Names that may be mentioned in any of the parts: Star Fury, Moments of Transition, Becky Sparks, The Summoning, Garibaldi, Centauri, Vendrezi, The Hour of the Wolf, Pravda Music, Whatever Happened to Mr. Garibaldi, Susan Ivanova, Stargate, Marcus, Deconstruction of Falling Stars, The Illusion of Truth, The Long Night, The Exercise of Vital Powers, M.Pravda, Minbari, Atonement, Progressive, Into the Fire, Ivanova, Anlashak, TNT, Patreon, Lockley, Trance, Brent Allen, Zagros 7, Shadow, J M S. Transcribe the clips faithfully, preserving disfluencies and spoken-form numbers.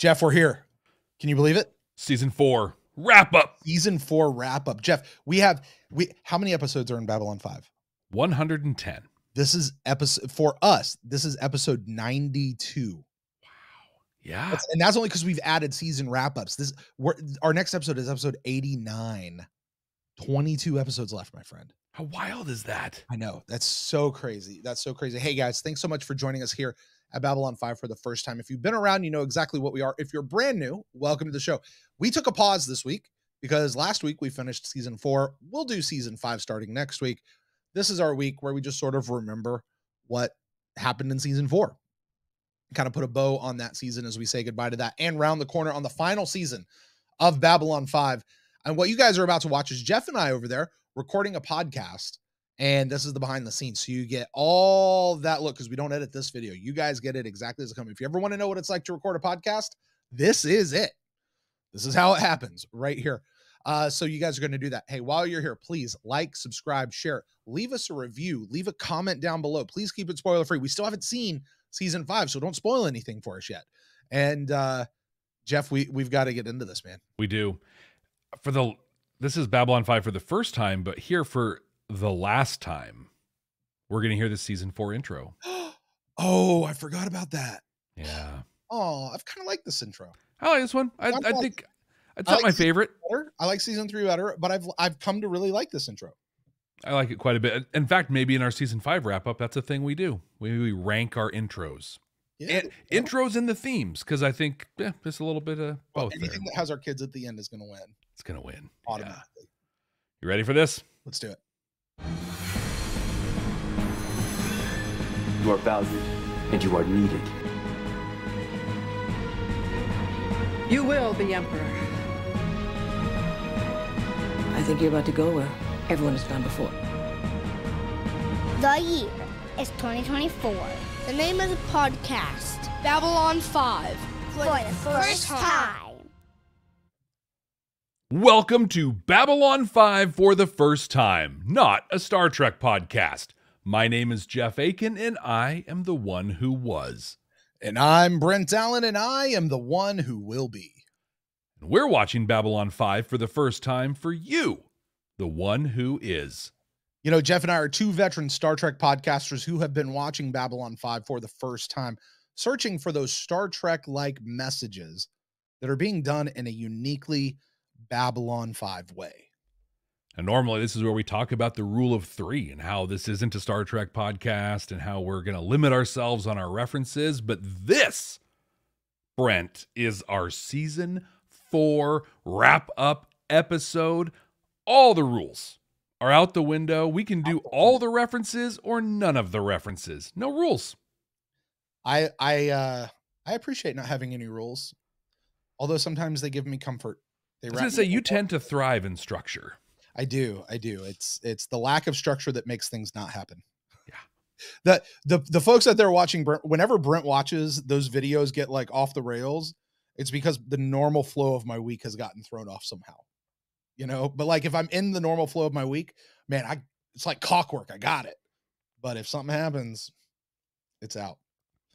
Jeff, we're here. Can you believe it? Season four wrap up. Season four wrap up. Jeff, we have we how many episodes are in Babylon five? one hundred ten. This is episode for us. This is episode ninety-two. Wow. Yeah. That's, and that's only because we've added season wrap ups. This we're, our next episode is episode eighty-nine. twenty-two episodes left, my friend. How wild is that? I know. That's so crazy. That's so crazy. Hey guys, thanks so much for joining us here at Babylon five for the first time. If you've been around, you know exactly what we are. If you're brand new, welcome to the show. We took a pause this week because last week we finished season four. We'll do season five starting next week. This is our week where we just sort of remember what happened in season four. Kind of put a bow on that season as we say goodbye to that and round the corner on the final season of Babylon five. And what you guys are about to watch is Jeff and I over there recording a podcast. And this is the behind the scenes. So you get all that look because we don't edit this video. You guys get it exactly as it comes. If you ever want to know what it's like to record a podcast, this is it. This is how it happens right here. Uh, so you guys are going to do that. Hey, while you're here, please like, subscribe, share, leave us a review, leave a comment down below. Please keep it spoiler free. We still haven't seen season five, so don't spoil anything for us yet. And uh, Jeff, we, we've got to get into this, man. We do. For the this is Babylon five for the first time, but here for the last time, we're gonna hear the season four intro. Oh, I forgot about that. Yeah. Oh, I've kind of liked this intro. I like this one. I, I, I think it's not like my favorite. Better. I like season three better, but I've I've come to really like this intro. I like it quite a bit. In fact, maybe in our season five wrap up, that's a thing we do. We we rank our intros. Yeah, and yeah. Intros and the themes, because I think yeah, just a little bit of both. Well, anything there that has our kids at the end is going to win. It's going to win. Automatically. Yeah. You ready for this? Let's do it. You are valued, and you are needed. You will be emperor. I think you're about to go where everyone has gone before. The year is twenty twenty-four. The name of the podcast, Babylon five, for, for the first, first time. Welcome to Babylon five for the first time, not a Star Trek podcast. My name is Jeff Akin, and I am the one who was. And I'm Brent Allen, and I am the one who will be. We're watching Babylon five for the first time for you, the one who is. You know, Jeff and I are two veteran Star Trek podcasters who have been watching Babylon five for the first time, searching for those Star Trek-like messages that are being done in a uniquely Babylon five way. And normally this is where we talk about the rule of three and how this isn't a Star Trek podcast and how we're going to limit ourselves on our references. But this, Brent, is our season four wrap-up episode. All the rules are out the window. We can do all the references or none of the references. No rules. I I uh, I appreciate not having any rules, although sometimes they give me comfort. They I was gonna say you tend to thrive in structure. I do, I do. It's it's the lack of structure that makes things not happen. Yeah. The the the folks out there watching Brent, whenever Brent watches those videos get like off the rails, it's because the normal flow of my week has gotten thrown off somehow. You know, but like if I'm in the normal flow of my week, man, I it's like clockwork. I got it. But if something happens, it's out.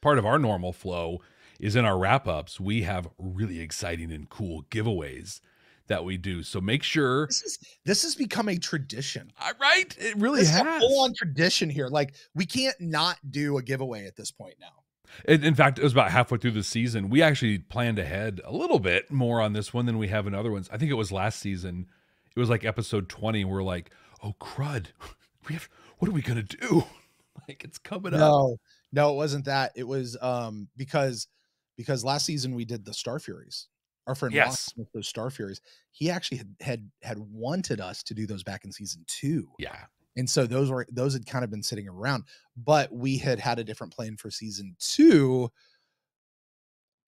Part of our normal flow is in our wrap ups. We have really exciting and cool giveaways that we do. So make sure this, is, this has become a tradition, uh, right? It really this has a full on tradition here. Like we can't not do a giveaway at this point now. It, in fact, it was about halfway through the season. We actually planned ahead a little bit more on this one than we have in other ones. I think it was last season. It was like episode twenty. We're like, oh crud, we have. What are we gonna do? Like it's coming no, up. No, no, it wasn't that. It was um because because last season we did the Star Furies. Our friend yes. Marcus, with those Star Furies. He actually had, had had wanted us to do those back in season two. Yeah. And so those were, those had kind of been sitting around, but we had had a different plan for season two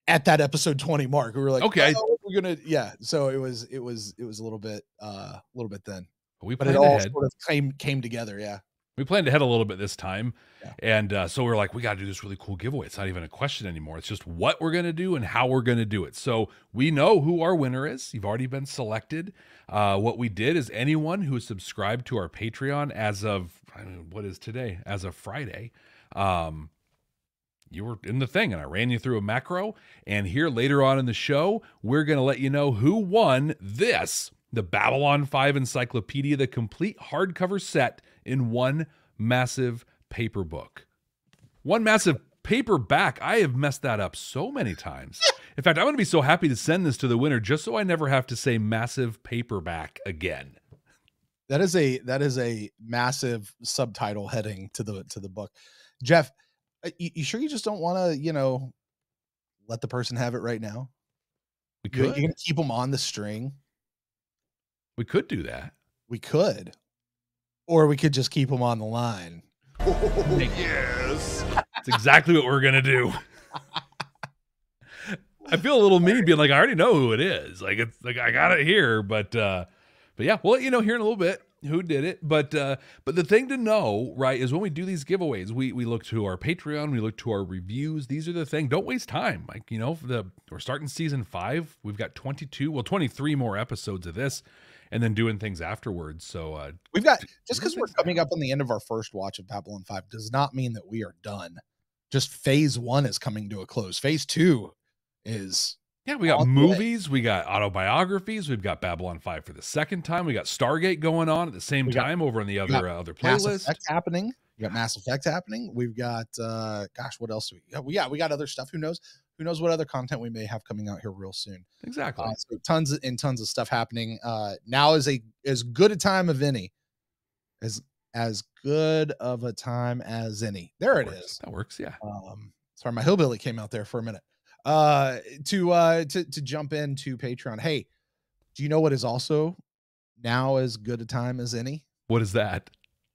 at that episode twenty mark. We were like, okay, oh, we're going to, yeah. So it was, it was, it was a little bit, uh, a little bit then, we but it all ahead. sort of came, came together. Yeah. We planned ahead a little bit this time. Yeah. And uh, so we we're like, we got to do this really cool giveaway. It's not even a question anymore. It's just what we're going to do and how we're going to do it. So we know who our winner is. You've already been selected. Uh, what we did is anyone who is subscribed to our Patreon as of, I don't know, what is today? As of Friday, um, you were in the thing and I ran you through a macro. And here later on in the show, we're going to let you know who won this, the Babylon five Encyclopedia, the complete hardcover set in one massive paper book. One massive paperback. I have messed that up so many times. In fact, I'm going to be so happy to send this to the winner just so I never have to say massive paperback again. That is a that is a massive subtitle heading to the to the book. Jeff, you, you sure you just don't want to, you know, let the person have it right now? We could. You're, you're going to keep them on the string. We could do that. We could. Or we could just keep them on the line. Oh, yes. That's exactly what we're going to do. I feel a little mean being like, I already know who it is. Like, it's like, I got it here, but, uh, but yeah, we'll let you know here in a little bit who did it. But, uh, but the thing to know, right, is when we do these giveaways, we, we look to our Patreon, we look to our reviews. These are the thing. Don't waste time. Like, you know, the, we're starting season five, we've got twenty-two, well, twenty-three more episodes of this and then doing things afterwards. So, uh, we've got, just cause we're coming up on the end of our first watch of Babylon five does not mean that we are done. Just phase one is coming to a close. Phase two is yeah we got movies way. We got autobiographies, we've got Babylon five for the second time, we got Stargate going on at the same we time got, over on the other uh, other playlist. Mass Effect happening, you got Mass Effect happening, we've got uh gosh, what else do we got? We got we got other stuff. Who knows who knows what other content we may have coming out here real soon. Exactly. Uh, so tons and tons of stuff happening. Uh now is a as good a time of any as as good of a time as any. There it is. That works. Yeah. Um sorry, my hillbilly came out there for a minute. Uh, to, uh, to, to jump into Patreon. Hey, do you know what is also now as good a time as any? What is that?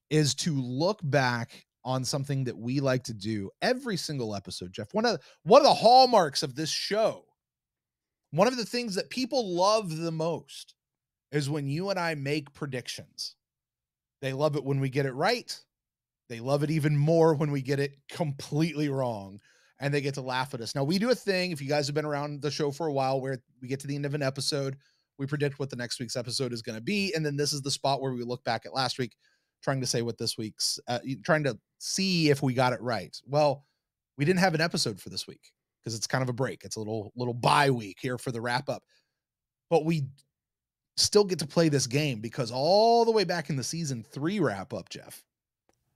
Is to look back on something that we like to do every single episode, Jeff. One of, one of the hallmarks of this show, one of the things that people love the most is when you and I make predictions. They love it when we get it right. They love it even more when we get it completely wrong. And they get to laugh at us. Now, we do a thing, if you guys have been around the show for a while, where we get to the end of an episode, we predict what the next week's episode is going to be. And then this is the spot where we look back at last week, trying to say what this week's, uh, trying to see if we got it right. Well, we didn't have an episode for this week because it's kind of a break. It's a little, little bye week here for the wrap up. But we still get to play this game because all the way back in the season three wrap up, Jeff,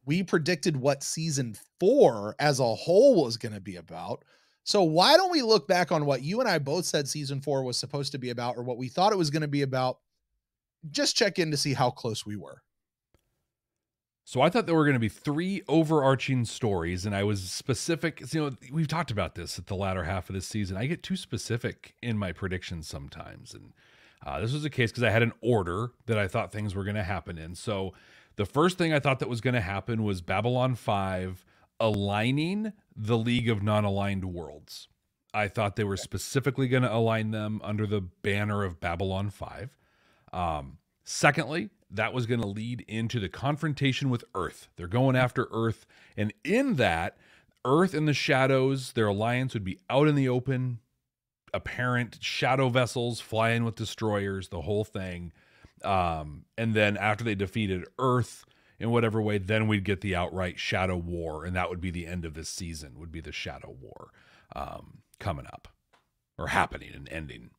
we predicted what season four as a whole was going to be about. So why don't we look back on what you and I both said season four was supposed to be about, or what we thought it was going to be about. Just check in to see how close we were. So I thought there were going to be three overarching stories, and I was specific. You know, we've talked about this at the latter half of this season. I get too specific in my predictions sometimes. And uh, this was the case because I had an order that I thought things were going to happen in. So the first thing I thought that was going to happen was Babylon five aligning the League of Non-Aligned Worlds. I thought they were specifically going to align them under the banner of Babylon five. Um, secondly, that was going to lead into the confrontation with Earth. They're going after Earth. And in that, Earth and the Shadows, their alliance would be out in the open, apparent shadow vessels flying with destroyers, the whole thing. Um, and then after they defeated Earth in whatever way, then we'd get the outright Shadow War. And that would be the end of this season, would be the Shadow War, um, coming up or happening and ending.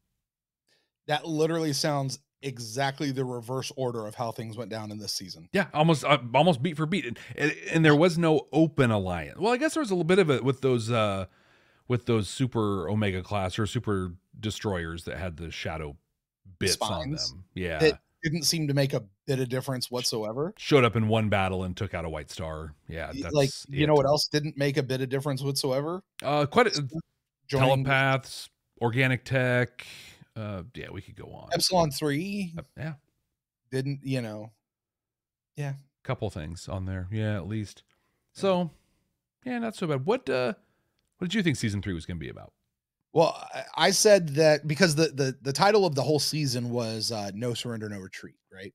That literally sounds exactly the reverse order of how things went down in this season. Yeah. Almost, uh, almost beat for beat. And, and, and there was no open alliance. Well, I guess there was a little bit of it with those, uh, with those super Omega class or super destroyers that had the shadow bits Spines. on them. Yeah. It, didn't seem to make a bit of difference whatsoever. Showed up in one battle and took out a White Star. Yeah, that's like you it. know what else didn't make a bit of difference whatsoever. Uh, quite a, telepaths, organic tech. Uh, yeah, we could go on. Epsilon three. Uh, yeah, didn't you know? Yeah, couple things on there. Yeah, at least. Yeah. So, yeah, not so bad. What uh, what did you think season three was going to be about? Well, I said that because the, the, the title of the whole season was uh, No Surrender, No Retreat, right?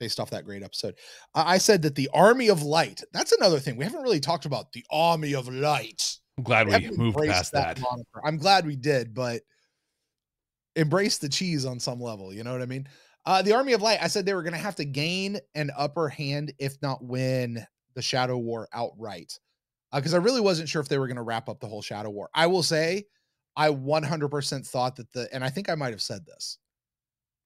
Based off that great episode. I said that the Army of Light, that's another thing. We haven't really talked about the Army of Light. I'm glad we, we moved past that. that. I'm glad we did, but embrace the cheese on some level. You know what I mean? Uh, the Army of Light, I said they were going to have to gain an upper hand, if not win the Shadow War outright. because uh, I really wasn't sure if they were going to wrap up the whole Shadow War. I will say I one hundred percent thought that the, and I think I might have said this,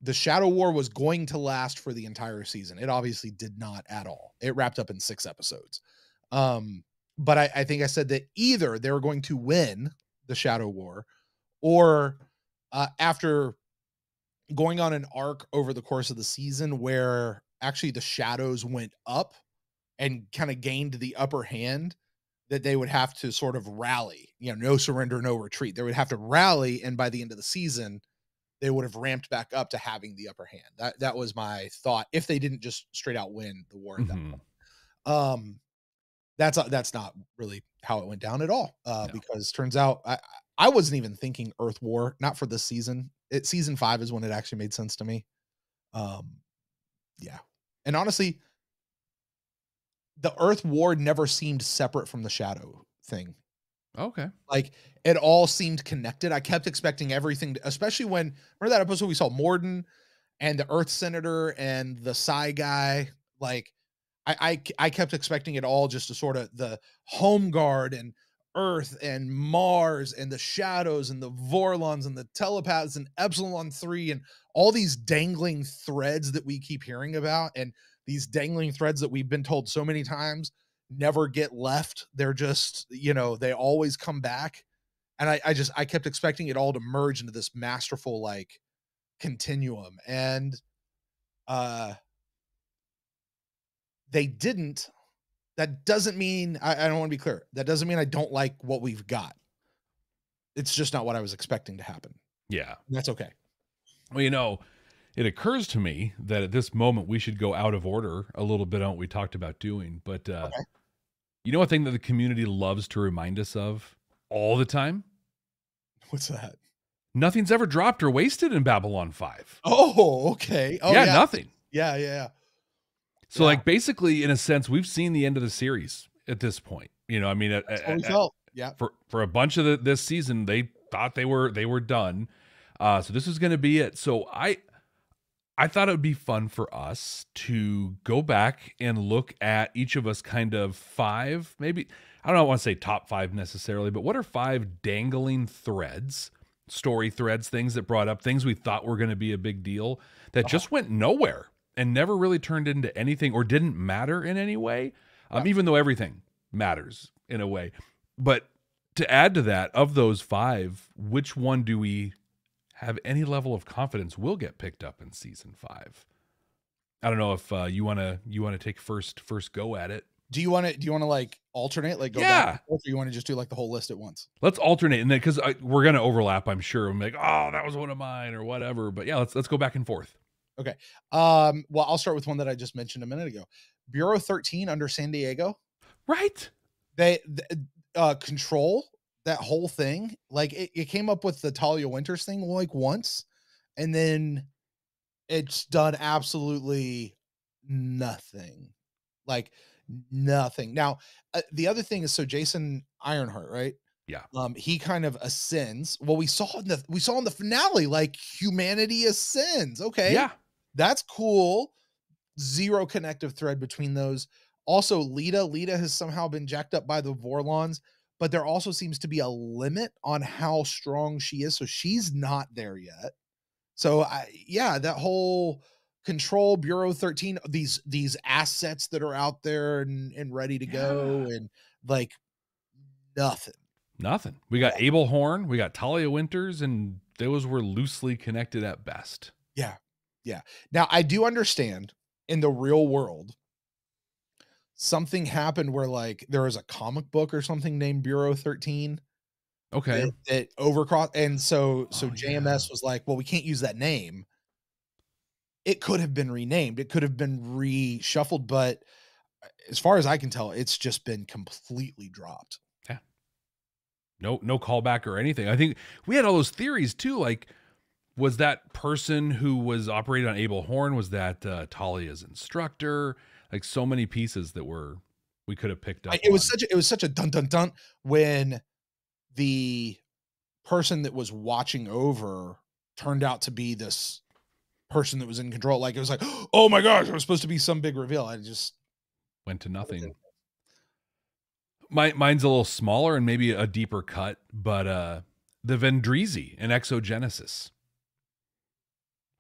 the Shadow War was going to last for the entire season. It obviously did not at all. It wrapped up in six episodes. Um, but I, I think I said that either they were going to win the Shadow War, or uh, after going on an arc over the course of the season where actually the shadows went up and kind of gained the upper hand, that they would have to sort of rally, you know, no surrender, no retreat. They would have to rally. And by the end of the season, they would have ramped back up to having the upper hand. That that was my thought. If they didn't just straight out win the war at that mm-hmm. point. Um, that's, that's not really how it went down at all. Uh, no. Because turns out I, I wasn't even thinking Earth War, not for this season. It season five is when it actually made sense to me. Um, yeah. And honestly, the Earth War never seemed separate from the Shadow thing. Okay. Like it all seemed connected. I kept expecting everything to, especially when, remember that episode we saw Morden and the Earth Senator and the Psy guy, like I, I, I kept expecting it all just to sort of the Home Guard and Earth and Mars and the Shadows and the Vorlons and the telepaths and Epsilon three and all these dangling threads that we keep hearing about. And these dangling threads that we've been told so many times never get left. They're just, you know, they always come back. And I, I just, I kept expecting it all to merge into this masterful, like, continuum. And uh, they didn't. That doesn't mean, I, I don't want to be clear. That doesn't mean I don't like what we've got. It's just not what I was expecting to happen. Yeah. And that's okay. Well, you know, it occurs to me that at this moment we should go out of order a little bit on what we talked about doing. But uh, okay. You know a thing that the community loves to remind us of all the time? What's that? Nothing's ever dropped or wasted in Babylon five. Oh, okay. Oh, yeah, yeah, nothing. Yeah, yeah, yeah. So, yeah. Like, basically, in a sense, we've seen the end of the series at this point. You know, I mean, at, at, at, yeah. for, for a bunch of the, this season, they thought they were they were done. Uh, so this is going to be it. So I... I thought it would be fun for us to go back and look at each of us kind of five, maybe, I don't want to say top five necessarily, but what are five dangling threads, story threads, things that brought up things we thought were going to be a big deal that oh. just went nowhere and never really turned into anything or didn't matter in any way, um, yeah. even though everything matters in a way. But to add to that, of those five, which one do we have any level of confidence will get picked up in season five? I don't know if uh, you want to you want to take first first go at it. Do you want to do you want to like alternate, like go yeah. back and forth, or you want to just do like the whole list at once? Let's alternate, and then because we're gonna overlap, I'm sure. I'm like, oh, that was one of mine or whatever. But yeah, let's let's go back and forth. Okay. Um. Well, I'll start with one that I just mentioned a minute ago. Bureau thirteen under San Diego. Right. They the, uh, control. That whole thing, like it, it came up with the Talia Winters thing like once, and then it's done absolutely nothing, like nothing. Now, uh, the other thing is, so Jason Ironheart, right? Yeah. Um, he kind of ascends. Well, we saw in the we saw in the finale, like humanity ascends. Okay. Yeah. That's cool. Zero connective thread between those. Also, Lita, Lita has somehow been jacked up by the Vorlons. But there also seems to be a limit on how strong she is. So she's not there yet. So I, yeah, that whole control Bureau thirteen, these, these assets that are out there and, and ready to go yeah. and like nothing, nothing. We got yeah. Abel Horn, we got Talia Winters, and those were loosely connected at best. Yeah. Yeah. Now I do understand in the real world, something happened where like there was a comic book or something named Bureau thirteen. Okay. It overcrossed. And so, so oh, J M S yeah. was like, well, we can't use that name. It could have been renamed. It could have been reshuffled, but as far as I can tell, it's just been completely dropped. Yeah. No, no callback or anything. I think we had all those theories too. Like, was that person who was operated on Abel Horn? Was that uh, Talia's instructor? Like so many pieces that were, we could have picked up. It on. was such a, it was such a dun dun dun when the person that was watching over turned out to be this person that was in control. Like it was like, oh my gosh, it was supposed to be some big reveal. I just went to nothing. my mine's a little smaller and maybe a deeper cut, but uh, the Vendrezi and Exogenesis.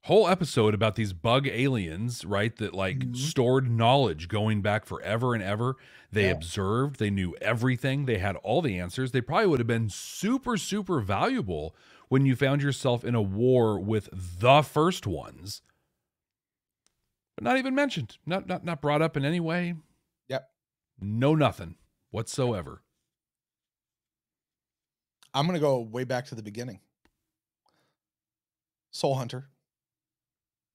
Whole episode about these bug aliens, right? That like mm-hmm. stored knowledge going back forever and ever. They yeah. observed, they knew everything, they had all the answers. They probably would have been super, super valuable when you found yourself in a war with the first ones. But not even mentioned, not not not brought up in any way. Yep. No nothing whatsoever. I'm gonna go way back to the beginning. Soul Hunter.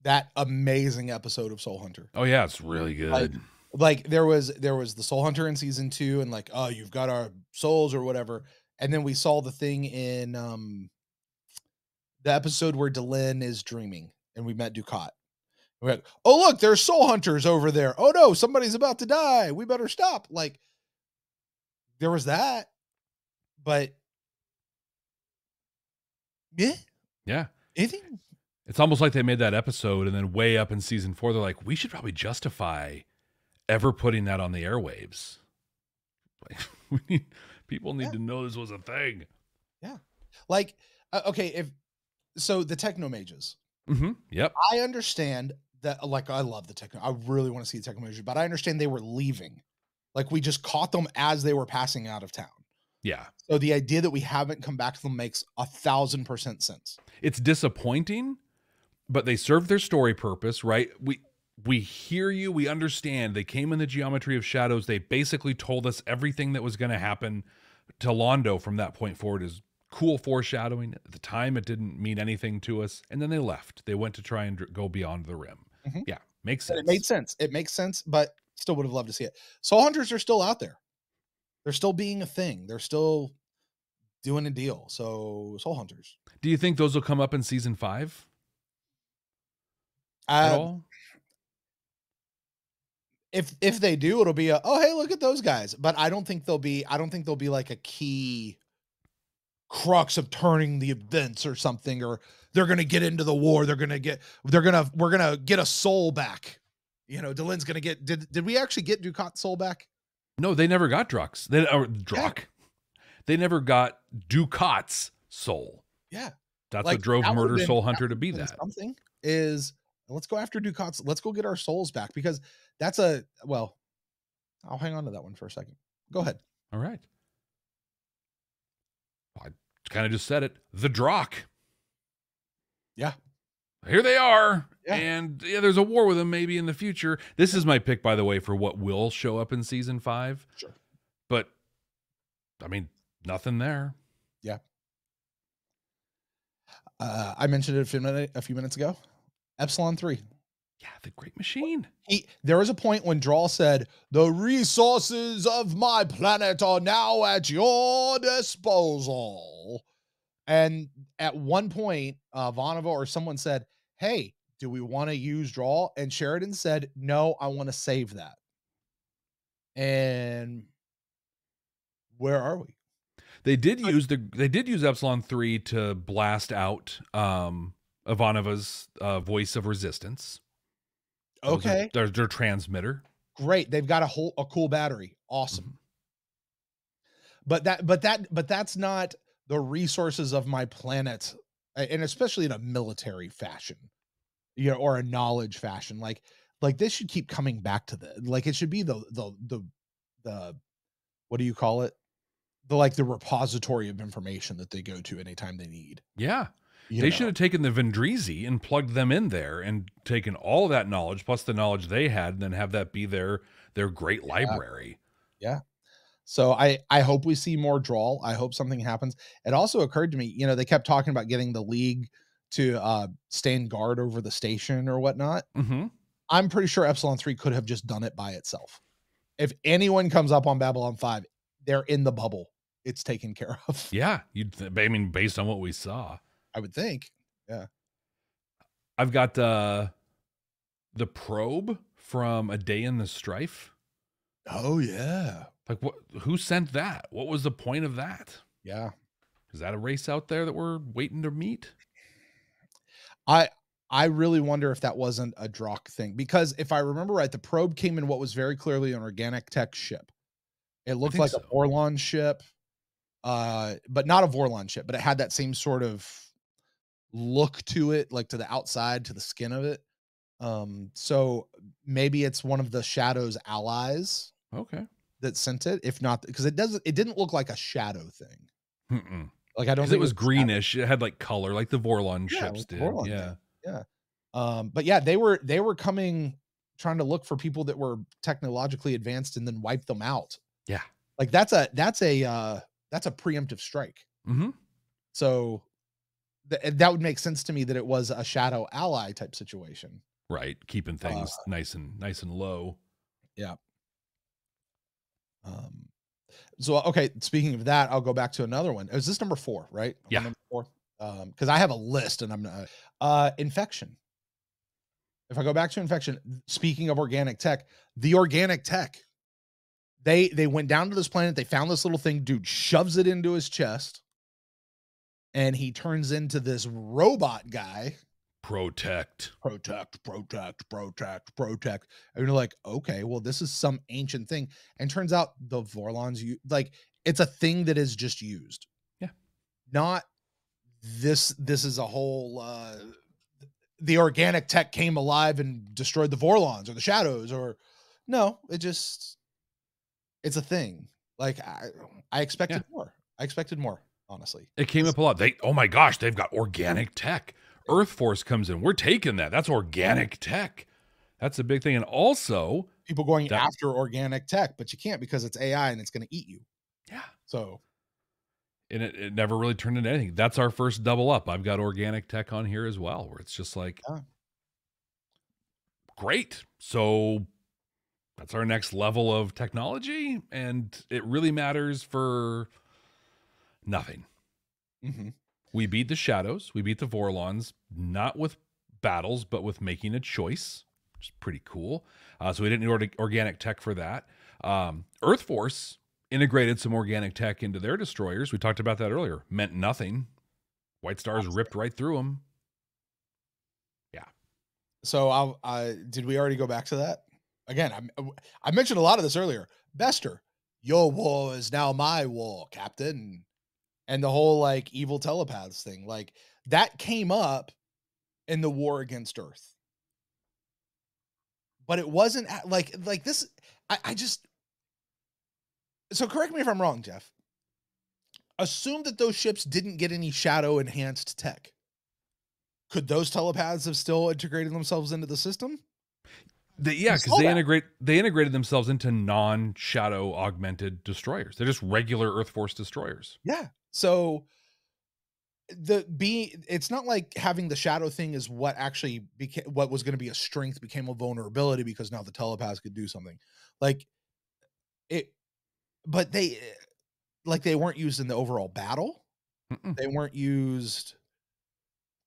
That amazing episode of Soul Hunter. Oh yeah, it's really good. Like, like there was there was the Soul Hunter in season two, and like, oh, you've got our souls or whatever. And then we saw the thing in um the episode where Delenn is dreaming, and we met Dukhat. We're like, oh look, there's soul hunters over there. Oh no, somebody's about to die. We better stop. Like, there was that, but yeah, yeah, anything. It's almost like they made that episode, and then way up in season four, they're like, we should probably justify ever putting that on the airwaves. Like, we need, people need yeah. to know this was a thing. Yeah. Like, uh, okay, if so, the Technomages. Mm-hmm. Yep. I understand that. Like, I love the Techno. I really want to see the Technomages, but I understand they were leaving. Like, we just caught them as they were passing out of town. Yeah. So the idea that we haven't come back to them makes a thousand percent sense. It's disappointing. But they served their story purpose, right? We we hear you, we understand. They came in the geometry of shadows. They basically told us everything that was going to happen to Londo from that point forward is cool foreshadowing. At the time, it didn't mean anything to us. And then they left. They went to try and go beyond the rim. Mm-hmm. Yeah, makes sense. It made sense. It makes sense, but still would have loved to see it. Soul Hunters are still out there. They're still being a thing. They're still doing a deal. So Soul Hunters. Do you think those will come up in season five? Um, if if they do, it'll be a oh hey look at those guys, but I don't think they'll be I don't think they'll be like a key crux of turning the events or something, or they're gonna get into the war, they're gonna get they're gonna we're gonna get a soul back, you know. Delenn's gonna get did did we actually get Dukhat's soul back? No, they never got Drakh's they or Drakh. Yeah. They never got Dukhat's soul. Yeah, that's like, what drove that Murder been, Soul Hunter to be that. Something is. Let's go after Dukhat's. Let's go get our souls back, because that's a, well, I'll hang on to that one for a second. Go ahead. All right. I kind of just said it. The Drakh. Yeah. Here they are. Yeah. And yeah, there's a war with them maybe in the future. This is my pick, by the way, for what will show up in season five. Sure. But I mean, nothing there. Yeah. Uh, I mentioned it a few, minute, a few minutes ago. Epsilon three. Yeah, the great machine. He, there was a point when Drawl said, the resources of my planet are now at your disposal. And at one point, uh, Ivanova or someone said, hey, do we want to use Drawl? And Sheridan said, no, I want to save that. And where are we? They did use the they did use Epsilon three to blast out um Ivanova's uh, voice of resistance. Okay. Their, their transmitter. Great. They've got a whole, a cool battery. Awesome. Mm-hmm. But that, but that, but that's not the resources of my planet. And especially in a military fashion, you know, or a knowledge fashion, like, like this should keep coming back to the, like, it should be the, the, the, the, what do you call it? The, like the repository of information that they go to anytime they need. Yeah. You they know. should have taken the Vendrezi and plugged them in there and taken all that knowledge plus the knowledge they had, and then have that be their their great yeah. library. Yeah. So I I hope we see more Drawl. I hope something happens. It also occurred to me, you know, they kept talking about getting the League to uh, stand guard over the station or whatnot. Mm-hmm. I'm pretty sure Epsilon three could have just done it by itself. If anyone comes up on Babylon five, they're in the bubble. It's taken care of. Yeah. You'd I mean, based on what we saw. I would think. Yeah. I've got uh, the probe from A Day in the Strife. Oh, yeah. Like, what? Who sent that? What was the point of that? Yeah. Is that a race out there that we're waiting to meet? I I really wonder if that wasn't a Drakh thing. Because if I remember right, the probe came in what was very clearly an organic tech ship. It looked like so. a Vorlon ship, uh, but not a Vorlon ship, but it had that same sort of look to it, like to the outside, to the skin of it. Um, so maybe it's one of the Shadow's allies. Okay. That sent it. If not, because it doesn't, it didn't look like a Shadow thing. Mm-mm. Like I don't think it was, it was greenish. Shadow. It had like color, like the Vorlon yeah, ships did. Vorlon yeah. Did. Yeah. Um, but yeah, they were, they were coming, trying to look for people that were technologically advanced and then wipe them out. Yeah. Like that's a, that's a, uh, that's a preemptive strike. Mm-hmm. So th that would make sense to me that it was a Shadow ally type situation. Right. Keeping things uh, nice and nice and low. Yeah. Um, so, okay. Speaking of that, I'll go back to another one. Is this number four, right? Yeah. Number four. Um, cause I have a list and I'm not, uh, infection. If I go back to infection, speaking of organic tech, the organic tech, they, they went down to this planet. They found this little thing, dude shoves it into his chest and he turns into this robot guy. Protect, protect, protect, protect, protect. And you're like, okay, well, this is some ancient thing. And turns out the Vorlons, you like, it's a thing that is just used. Yeah. Not this, this is a whole, uh, the organic tech came alive and destroyed the Vorlons or the Shadows or no, it just, it's a thing. Like I, I expected yeah. more. I expected more, honestly. It came up a lot. They, oh my gosh, they've got organic tech. Earth Force comes in. We're taking that. That's organic tech. That's a big thing. And also people going that, after organic tech, but you can't because it's A I and it's going to eat you. Yeah. So. And it, it never really turned into anything. That's our first double up. I've got organic tech on here as well, where it's just like, yeah. great. So that's our next level of technology. And it really matters for nothing. Mm-hmm. We beat the Shadows. We beat the Vorlons, not with battles, but with making a choice, which is pretty cool. Uh, so we didn't need organic tech for that. Um, Earth Force integrated some organic tech into their destroyers. We talked about that earlier. Meant nothing. White Stars ripped right through them. Yeah. So I'll, uh, did we already go back to that? Again, I, I mentioned a lot of this earlier. Bester, your war is now my war, Captain. And the whole like evil telepaths thing, like that came up in the war against Earth, but it wasn't like, like this, I, I just, so correct me if I'm wrong, Jeff, assume that those ships didn't get any Shadow enhanced tech. Could those telepaths have still integrated themselves into the system? The, yeah, because they integrate they integrated themselves into non-Shadow augmented destroyers. They're just regular Earth Force destroyers. Yeah. So the be it's not like having the Shadow thing is what actually became what was going to be a strength became a vulnerability because now the telepaths could do something. Like it but they like they weren't used in the overall battle. Mm-mm. They weren't used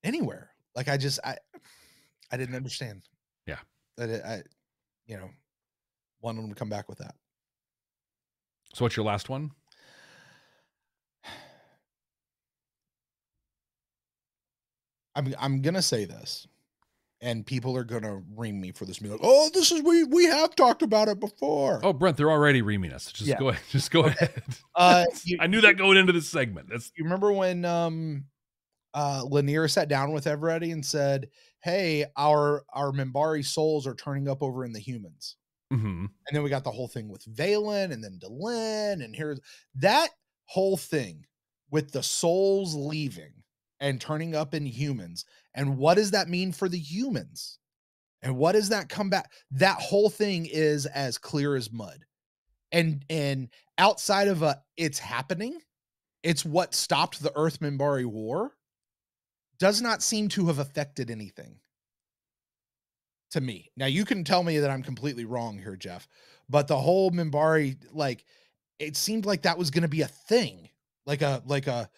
anywhere. Like I just I I didn't understand. Yeah. That it, I, you know, one of them to come back with that. So what's your last one? I'm, I'm going to say this and people are going to ream me for this. Be like, oh, this is, we, we have talked about it before. Oh, Brent, they're already reaming us. Just yeah. go ahead. Just go okay. ahead. Uh, you, I knew that going into this segment. That's you remember when, um, uh, Lanier sat down with everybody and said, hey, our, our Minbari souls are turning up over in the humans. Mm-hmm. And then we got the whole thing with Valen and then Delenn and here's that whole thing with the souls leaving and turning up in humans. And what does that mean for the humans? And what does that come back? That whole thing is as clear as mud. And, and outside of a, it's happening. It's what stopped the Earth Minbari war. Does not seem to have affected anything to me. Now you can tell me that I'm completely wrong here, Jeff, but the whole Minbari, like it seemed like that was going to be a thing, like a, like a,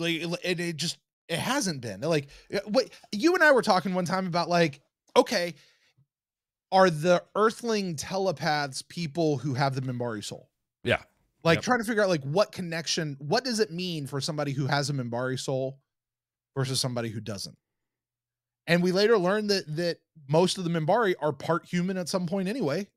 like it, it just, it hasn't been like what you and I were talking one time about like, okay, are the Earthling telepaths people who have the Minbari soul? Yeah. Like yep. trying to figure out like what connection, what does it mean for somebody who has a Minbari soul versus somebody who doesn't. And we later learned that, that most of the Minbari are part human at some point anyway,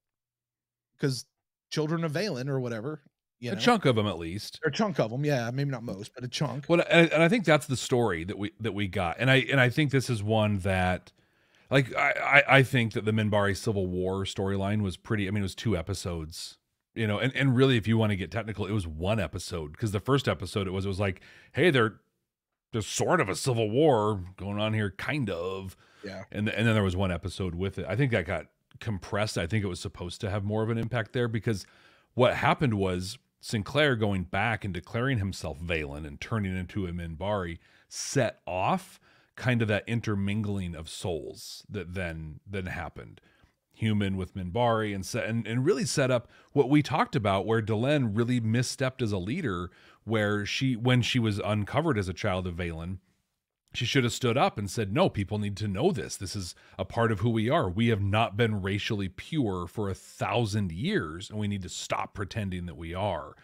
because children of Valen or whatever. You know? A chunk of them, at least. Or a chunk of them, yeah. Maybe not most, but a chunk. Well, and I, and I think that's the story that we that we got, and I and I think this is one that, like, I I, I think that the Minbari Civil War storyline was pretty. I mean, it was two episodes, you know, and and really, if you want to get technical, it was one episode because the first episode it was it was like, hey, there, there's sort of a civil war going on here, kind of. Yeah. And and then there was one episode with it. I think that got compressed. I think it was supposed to have more of an impact there because what happened was, Sinclair going back and declaring himself Valen and turning into a Minbari set off kind of that intermingling of souls that then then happened. Human with Minbari and, set, and and really set up what we talked about where Delenn really misstepped as a leader where she, when she was uncovered as a child of Valen, she should have stood up and said, no, people need to know this. This is a part of who we are. We have not been racially pure for a thousand years, and we need to stop pretending that we are.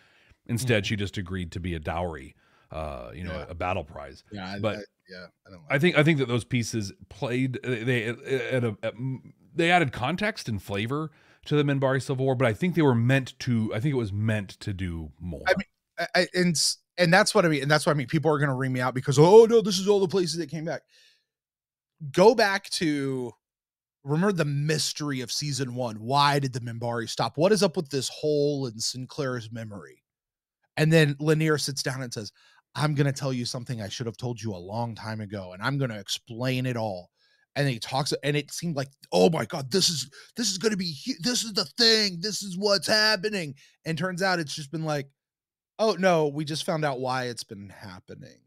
Instead, mm-hmm. she just agreed to be a dowry, uh, you know, yeah. a, a battle prize. Yeah, but I, I, yeah, I, don't like I think I think that those pieces played. They at a, at, they added context and flavor to the Minbari Civil War, but I think they were meant to. I think it was meant to do more. I mean, I, and. And that's what I mean. And that's what I mean. People are going to ring me out because, oh, no, this is all the places that came back. Go back to, remember the mystery of season one. Why did the Minbari stop? What is up with this hole in Sinclair's memory? And then Lanier sits down and says, I'm going to tell you something I should have told you a long time ago, and I'm going to explain it all. And he talks, and it seemed like, oh my God, this is, this is going to be, this is the thing. This is what's happening. And turns out it's just been like, oh, no, we just found out why it's been happening.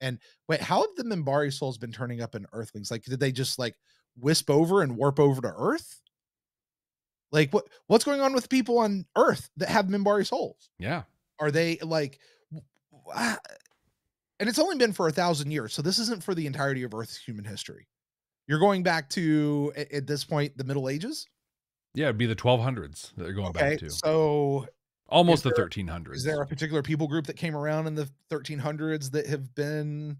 And wait, how have the Minbari souls been turning up in Earthlings? Like, did they just, like, wisp over and warp over to Earth? Like, what what's going on with people on Earth that have Minbari souls? Yeah. Are they, like... And it's only been for a thousand years, so this isn't for the entirety of Earth's human history. You're going back to, at this point, the Middle Ages? Yeah, it'd be the twelve hundreds that they're going okay, back to. so... Almost there, the thirteen hundreds. Is there a particular people group that came around in the thirteen hundreds that have been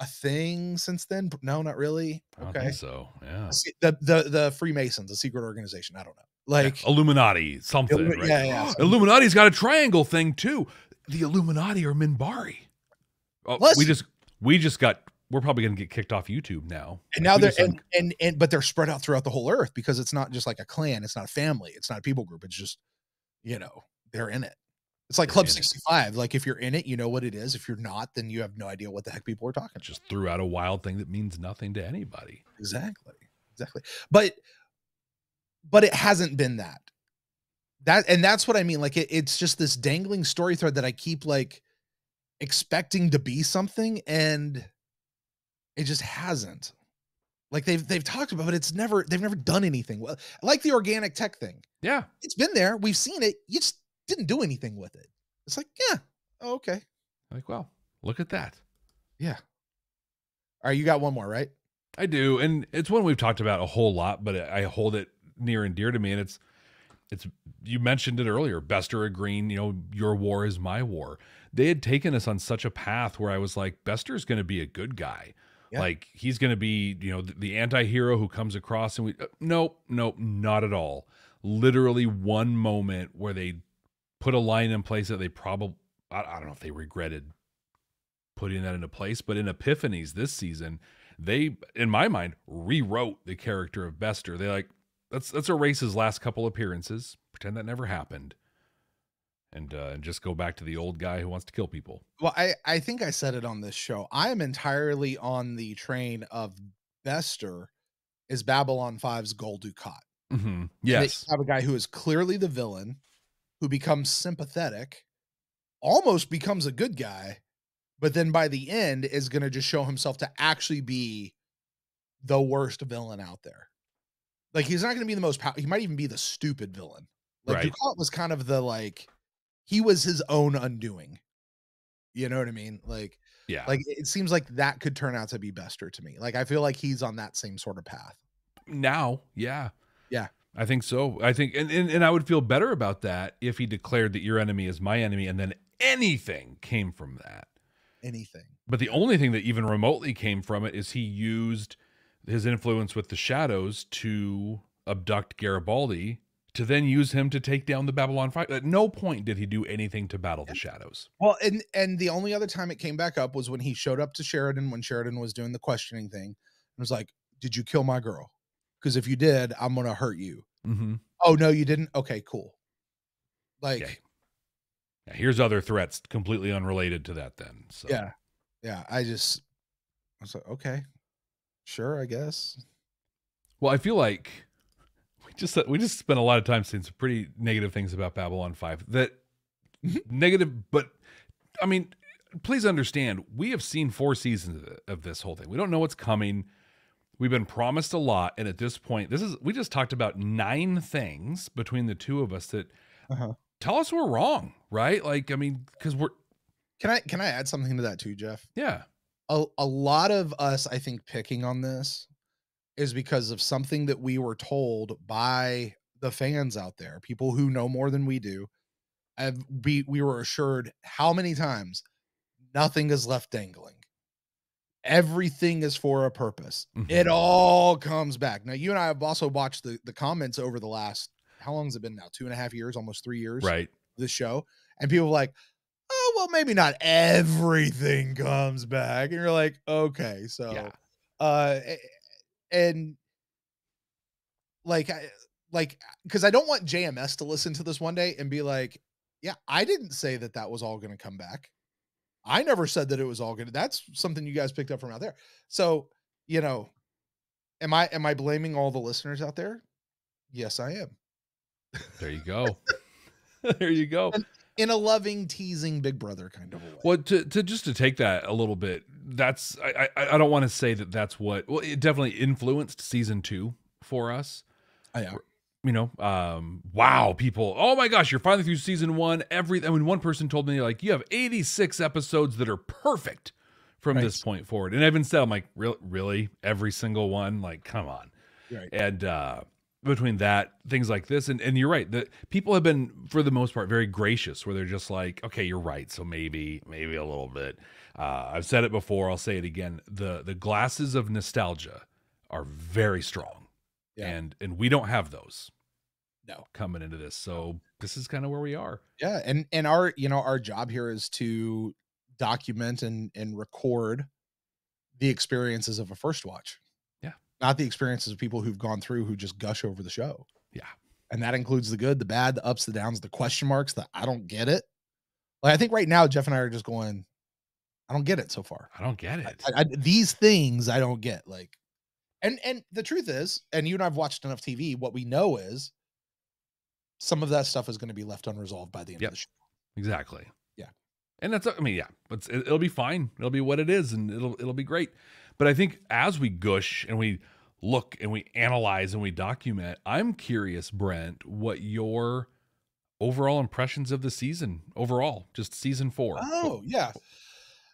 a thing since then? No, not really. Okay. I don't think so, yeah. The, the, the Freemasons, a secret organization. I don't know. Like yeah. Illuminati, something. Illumi right? Yeah, yeah. Illuminati's got a triangle thing too. The Illuminati are Minbari. Oh, we just, we just got, we're probably going to get kicked off YouTube now. And like now they're, and, and, and, but they're spread out throughout the whole Earth because it's not just like a clan. It's not a family. It's not a people group. It's just, you know, they're in it. It's like Club sixty-five. Like, if you're in it, you know what it is. If you're not, then you have no idea what the heck people are talking about. Just threw out a wild thing that means nothing to anybody. Exactly. Exactly. But, but it hasn't been that, that, and that's what I mean. Like, it, it's just this dangling story thread that I keep like expecting to be something, and it just hasn't. Like, they've, they've talked about it, but it's never, they've never done anything. Well, like the organic tech thing. Yeah. It's been there. We've seen it. You just didn't do anything with it. It's like, yeah. Oh, okay. Like, well, look at that. Yeah. All right. You got one more, right? I do. And it's one we've talked about a whole lot, but I hold it near and dear to me. And it's, it's, you mentioned it earlier, Bester agreeing, you know, your war is my war. They had taken us on such a path where I was like, Bester's going to be a good guy. Yeah. Like, he's going to be, you know, the, the anti-hero who comes across, and we, uh, nope, nope, not at all. Literally one moment where they put a line in place that they probably, I, I don't know if they regretted putting that into place, but in Epiphanies this season, they, in my mind, rewrote the character of Bester. They're like, let's, let's erase his last couple appearances, pretend that never happened, and uh, just go back to the old guy who wants to kill people. Well, I, I think I said it on this show. I am entirely on the train of Bester is Babylon five's gold Dukhat. Mm-hmm. Yes. They have a guy who is clearly the villain, who becomes sympathetic, almost becomes a good guy, but then by the end is going to just show himself to actually be the worst villain out there. Like, he's not going to be the most powerful. He might even be the stupid villain. Like, right. Dukhat was kind of the, like, he was his own undoing. You know what I mean? Like, yeah, like it seems like that could turn out to be Bester to me. Like, I feel like he's on that same sort of path now. Yeah. Yeah. I think so. I think, and, and, and I would feel better about that if he declared that your enemy is my enemy, and then anything came from that. Anything. But the only thing that even remotely came from it is he used his influence with the shadows to abduct Garibaldi to then use him to take down the Babylon five. At no point did he do anything to battle the Shadows. Well, and and the only other time it came back up was when he showed up to Sheridan, when Sheridan was doing the questioning thing, and was like, did you kill my girl? Because if you did, I'm going to hurt you. Mm-hmm. Oh, no, you didn't? Okay, cool. Like, yeah. Now, here's other threats completely unrelated to that then. So. Yeah, yeah, I just, I was like, okay, sure, I guess. Well, I feel like... Just we just spent a lot of time saying some pretty negative things about Babylon five. That mm-hmm. negative, but I mean, please understand, we have seen four seasons of this whole thing. We don't know what's coming. We've been promised a lot, and at this point, this is we just talked about nine things between the two of us that uh-huh. tell us we're wrong, right? Like, I mean, because we're can I can I add something to that too, Jeff? Yeah, a a lot of us, I think, picking on this is because of something that we were told by the fans out there, people who know more than we do. And we, we were assured how many times nothing is left dangling. Everything is for a purpose. Mm-hmm. It all comes back. Now, you and I have also watched the, the comments over the last, how long has it been now? Two and a half years, almost three years. Right. This show. And people are like, oh, well, maybe not everything comes back. And you're like, okay. So, yeah. uh, it, And like, I, like, cause I don't want J M S to listen to this one day and be like, yeah, I didn't say that that was all going to come back. I never said that it was all good. That's something you guys picked up from out there. So, you know, am I, am I blaming all the listeners out there? Yes, I am. There you go. There you go. And in a loving, teasing Big Brother kind of way. Well, to, to just to take that a little bit, that's, I, I, I don't want to say that that's what, well, it definitely influenced season two for us. Oh, yeah. You know, um, wow, people, oh my gosh, you're finally through season one. Every, I mean, one person told me, like, you have eighty-six episodes that are perfect from right. this point forward. And even still, I'm like, really, really? Every single one? Like, come on. Right. And, uh, between that, things like this, and, and you're right, the people have been, for the most part, very gracious, where they're just like, okay, you're right, so maybe maybe a little bit. uh I've said it before, I'll say it again, the the glasses of nostalgia are very strong. Yeah. and and we don't have those no coming into this, so this is kind of where we are. Yeah. And and our, you know, our job here is to document and and record the experiences of a first watch, not the experiences of people who've gone through, who just gush over the show. Yeah. And that includes the good, the bad, the ups, the downs, the question marks, the I don't get it. Like, I think right now, Jeff and I are just going, I don't get it so far. I don't get it. I, I, these things I don't get. Like, and, and the truth is, and you and I've watched enough T V, what we know is some of that stuff is going to be left unresolved by the end yep. of the show. Exactly. Yeah. And that's, I mean, yeah, but it, it'll be fine. It'll be what it is, and it'll, it'll be great. But I think as we gush and we look and we analyze and we document, I'm curious, Brent, what your overall impressions of the season overall, just season four. Oh yeah.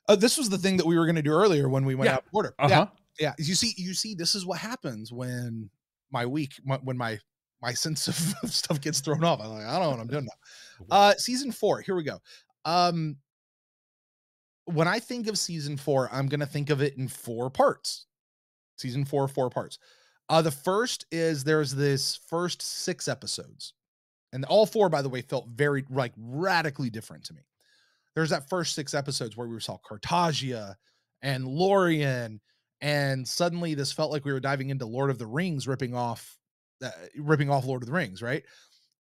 Uh, this was the thing that we were going to do earlier when we went yeah. out of order. Uh-huh. Yeah. Yeah. You see, you see, this is what happens when my week, my, when my, my sense of stuff gets thrown off. I'm like, I don't know what I'm doing now. Uh, season four, here we go. Um, When I think of season four, I'm going to think of it in four parts. Season four, four parts. Uh, the first is there's this first six episodes. And all four, by the way, felt very, like, radically different to me. There's that first six episodes where we saw Cartagia and Lorien. And suddenly this felt like we were diving into Lord of the Rings, ripping off, uh, ripping off Lord of the Rings, right?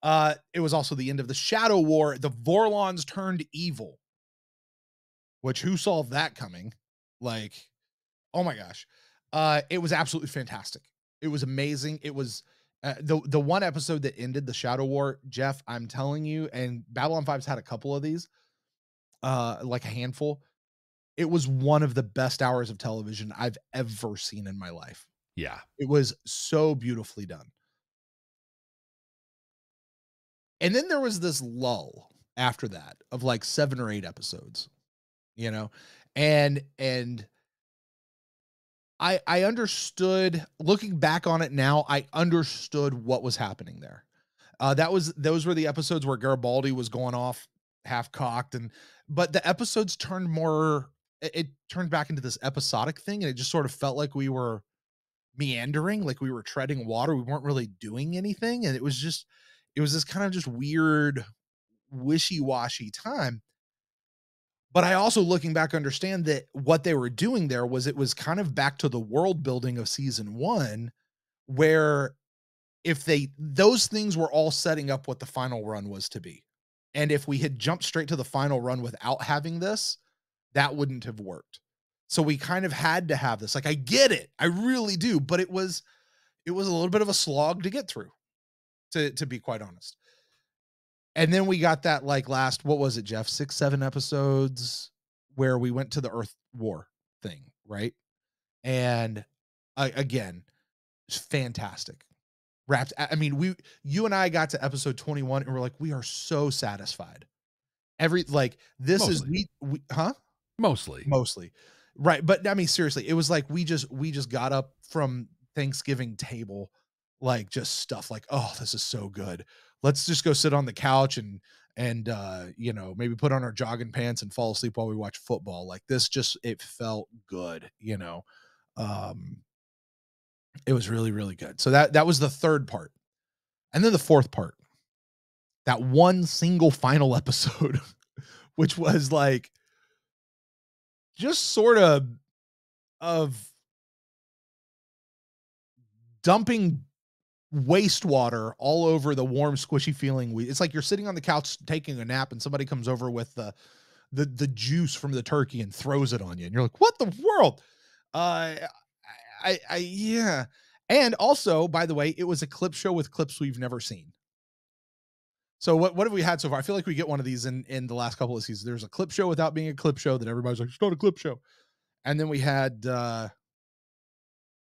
Uh, it was also the end of the Shadow War. The Vorlons turned evil. Which, who saw that coming? Like, oh my gosh. Uh, it was absolutely fantastic. It was amazing. It was uh, the, the one episode that ended the Shadow War, Jeff, I'm telling you, and Babylon five's had a couple of these, uh, like a handful. It was one of the best hours of television I've ever seen in my life. Yeah. It was so beautifully done. And then there was this lull after that of like seven or eight episodes. You know, and, and I, I understood, looking back on it now, I understood what was happening there. Uh, that was, those were the episodes where Garibaldi was going off half cocked, and, but the episodes turned more, it, it turned back into this episodic thing. And it just sort of felt like we were meandering, like we were treading water. We weren't really doing anything. And it was just, It was this kind of just weird, wishy-washy time. But I also, looking back, understand that what they were doing there was it was kind of back to the world building of season one, where if they, those things were all setting up what the final run was to be. And if we had jumped straight to the final run without having this, that wouldn't have worked. So we kind of had to have this. Like, I get it. I really do. But it was, it was a little bit of a slog to get through, to, to be quite honest. And then we got that, like, last, what was it, Jeff? Six, seven episodes where we went to the Earth War thing, right? And uh, again, fantastic. Wrapped. I mean, we, you and I got to episode twenty-one and we're like, we are so satisfied. Every, like, this Mostly. is, we, we, huh? Mostly. Mostly. Right. But I mean, seriously, it was like, we just, we just got up from Thanksgiving table, like, just stuff like, oh, this is so good. Let's just go sit on the couch and, and, uh, you know, maybe put on our jogging pants and fall asleep while we watch football. Like, this just, it felt good, you know? Um, it was really, really good. So that, that was the third part. And then the fourth part, that one single final episode, which was like, just sort of, of dumping wastewater all over the warm, squishy feeling. We, it's like you're sitting on the couch taking a nap and somebody comes over with the, the, the juice from the turkey and throws it on you. And you're like, what the world? Uh, I, I, yeah. And also, by the way, it was a clip show with clips we've never seen. So what, what have we had so far? I feel like we get one of these in, in the last couple of seasons. There's a clip show without being a clip show that everybody's like, it's not a clip show. And then we had, uh,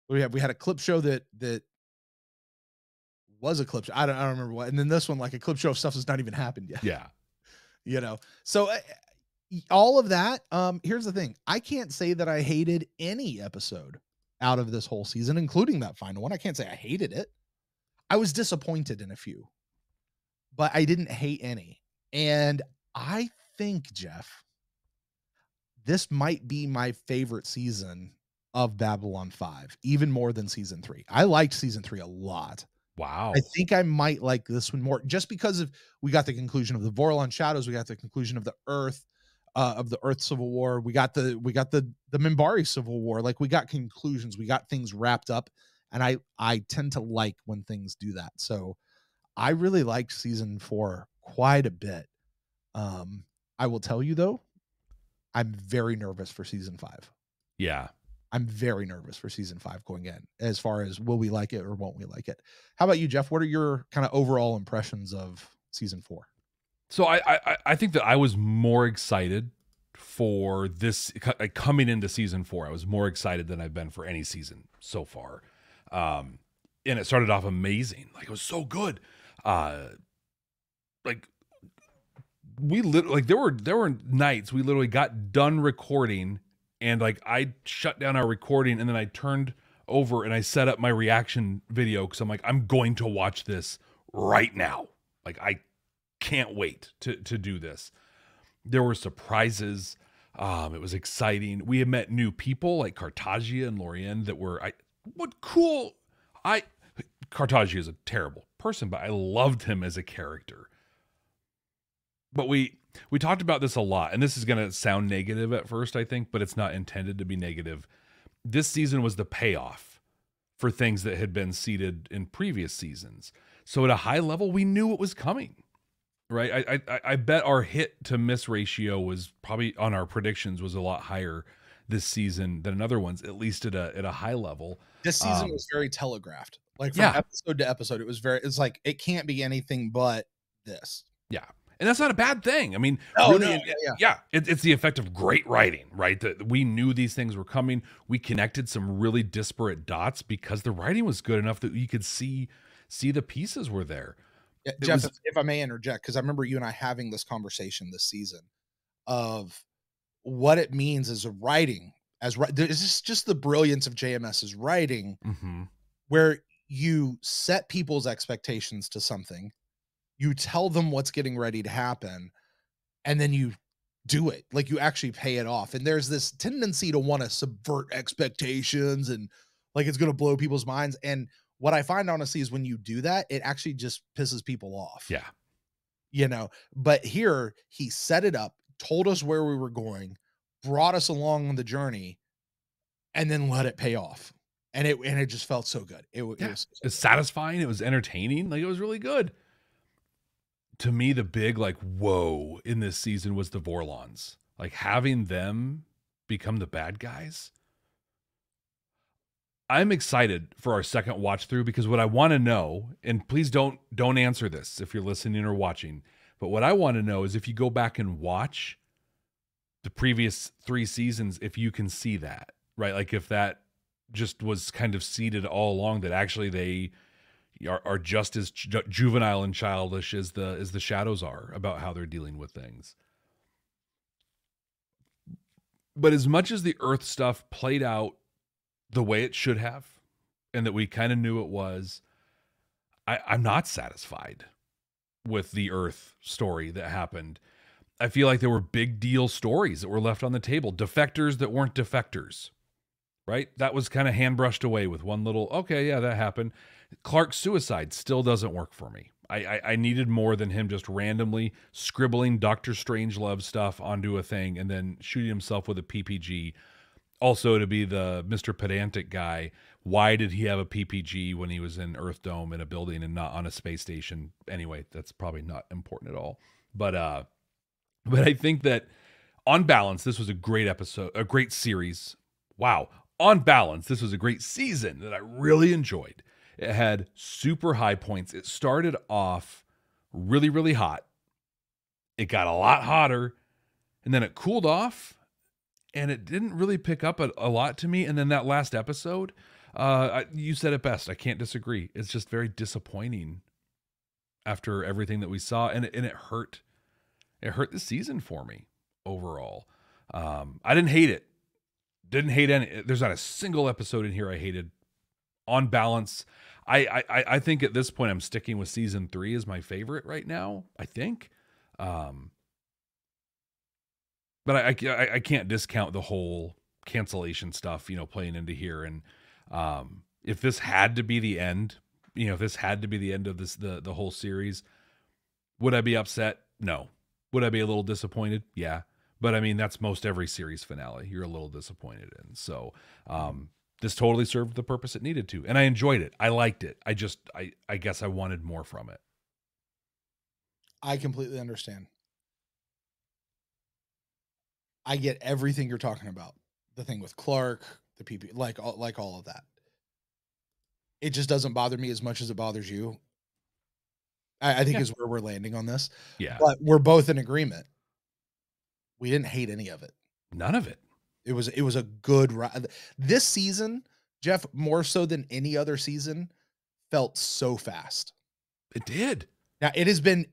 we had, we had a clip show that, that was a clip show. I don't, I don't remember what. And then this one, like a clip show of stuff that's not even happened yet. Yeah. You know, so uh, all of that, um, here's the thing. I can't say that I hated any episode out of this whole season, including that final one. I can't say I hated it. I was disappointed in a few, but I didn't hate any. And I think, Jeff, this might be my favorite season of Babylon five, even more than season three. I liked season three a lot. Wow. I think I might like this one more just because of, we got the conclusion of the Vorlon Shadows. We got the conclusion of the Earth, uh, of the Earth Civil War. We got the, we got the, the Minbari Civil War. Like, we got conclusions, we got things wrapped up. And I, I tend to like when things do that. So I really liked season four quite a bit. Um, I will tell you though, I'm very nervous for season five. Yeah. I'm very nervous for season five going in, as far as will we like it or won't we like it? How about you, Jeff? What are your kind of overall impressions of season four? So I, I, I think that I was more excited for this coming into season four. I was more excited than I've been for any season so far. Um, and it started off amazing. Like, it was so good. Uh, like we literally, like there were, there were nights we literally got done recording and like I shut down our recording and then I turned over and I set up my reaction video. Cause I'm like, I'm going to watch this right now. Like, I can't wait to, to do this. There were surprises. Um, it was exciting. We had met new people like Cartagia and Lorien that were, I, what cool. I, Cartagia is a terrible person, but I loved him as a character. But we, we talked about this a lot, and this is going to sound negative at first, I think, but it's not intended to be negative. This season was the payoff for things that had been seeded in previous seasons. So at a high level, we knew what was coming, right? I, I, I bet our hit to miss ratio was probably on our predictions was a lot higher this season than other ones, at least at a, at a high level. This season um, was very telegraphed. Like, from yeah. episode to episode, it was very, it's like, it can't be anything but this. Yeah. And that's not a bad thing. I mean, oh, really, no, yeah, yeah. yeah it, it's the effect of great writing, right? That we knew these things were coming. We connected some really disparate dots because the writing was good enough that you could see, see the pieces were there. Yeah, Jeff, was, if I may interject, because I remember you and I having this conversation this season of what it means as a writing, as this is just the brilliance of J M S's writing, mm-hmm. where you set people's expectations to something. You tell them what's getting ready to happen, and then you do it. Like, you actually pay it off. And there's this tendency to want to subvert expectations and like it's going to blow people's minds. And what I find, honestly, is when you do that, it actually just pisses people off. Yeah. You know, but here he set it up, told us where we were going, brought us along on the journey, and then let it pay off. And it, and it just felt so good. It, yeah. it was so it's satisfying. It was entertaining. Like, it was really good. To me, the big, like, whoa in this season was the Vorlons, like having them become the bad guys. I'm excited for our second watch through, because what I want to know, and please don't, don't answer this if you're listening or watching, but what I want to know is if you go back and watch the previous three seasons, if you can see that, right? Like, if that just was kind of seeded all along, that actually they are, are just as ju juvenile and childish as the, as the Shadows are about how they're dealing with things. But as much as the Earth stuff played out the way it should have, and that we kind of knew it was, I, I'm not satisfied with the Earth story that happened. I feel like there were big deal stories that were left on the table, defectors that weren't defectors, right? That was kind of hand brushed away with one little, okay, yeah, that happened. Clark's suicide still doesn't work for me. I, I, I needed more than him just randomly scribbling Doctor Strangelove stuff onto a thing and then shooting himself with a P P G. Also, to be the Mister Pedantic guy, why did he have a P P G when he was in Earth Dome in a building and not on a space station? Anyway, that's probably not important at all. But uh, but I think that on balance, this was a great episode, a great series. Wow. On balance, this was a great season that I really enjoyed. It had super high points. It started off really, really hot. It got a lot hotter, and then it cooled off. And it didn't really pick up a, a lot to me. And then that last episode, uh, I, you said it best. I can't disagree. It's just very disappointing after everything that we saw. And it, and it hurt. It hurt the season for me overall. Um, I didn't hate it. Didn't hate any. There's not a single episode in here I hated. On balance, I, I, I think at this point I'm sticking with season three as my favorite right now, I think. Um But I, I, I can't discount the whole cancellation stuff, you know, playing into here. And um, if this had to be the end, you know, if this had to be the end of this, the, the whole series, would I be upset? No. Would I be a little disappointed? Yeah. But I mean, that's most every series finale you're a little disappointed in. So um, this totally served the purpose it needed to. And I enjoyed it. I liked it. I just, I, I guess I wanted more from it. I completely understand. I get everything you're talking about. The thing with Clark, the P P, like all, like all of that. It just doesn't bother me as much as it bothers you. I, I think yeah. is where we're landing on this. Yeah. But we're both in agreement. We didn't hate any of it. None of it. It was, it was a good ride. This season, Jeff, more so than any other season, felt so fast. It did. Now it has been,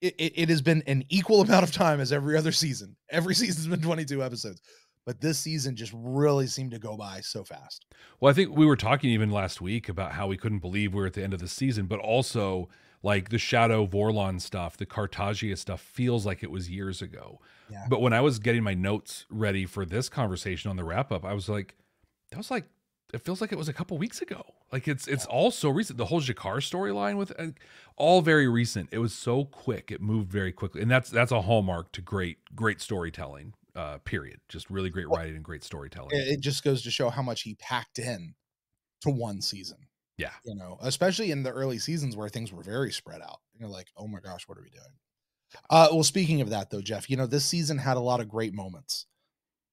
It, it, it has been an equal amount of time as every other season. Every season's been twenty-two episodes, but this season just really seemed to go by so fast. Well, I think we were talking even last week about how we couldn't believe we were at the end of the season, but also like the Shadow Vorlon stuff, the Cartagia stuff feels like it was years ago. Yeah. But when I was getting my notes ready for this conversation on the wrap up, I was like, that was like, it feels like it was a couple weeks ago. Like it's, it's all so recent. The whole G'Kar storyline with uh, all very recent. It was so quick. It moved very quickly. And that's, that's a hallmark to great, great storytelling, uh, period. Just really great writing and great storytelling. It just goes to show how much he packed in to one season. Yeah. You know, especially in the early seasons where things were very spread out. You're like, oh my gosh, what are we doing? Uh, well, speaking of that though, Jeff, you know, this season had a lot of great moments.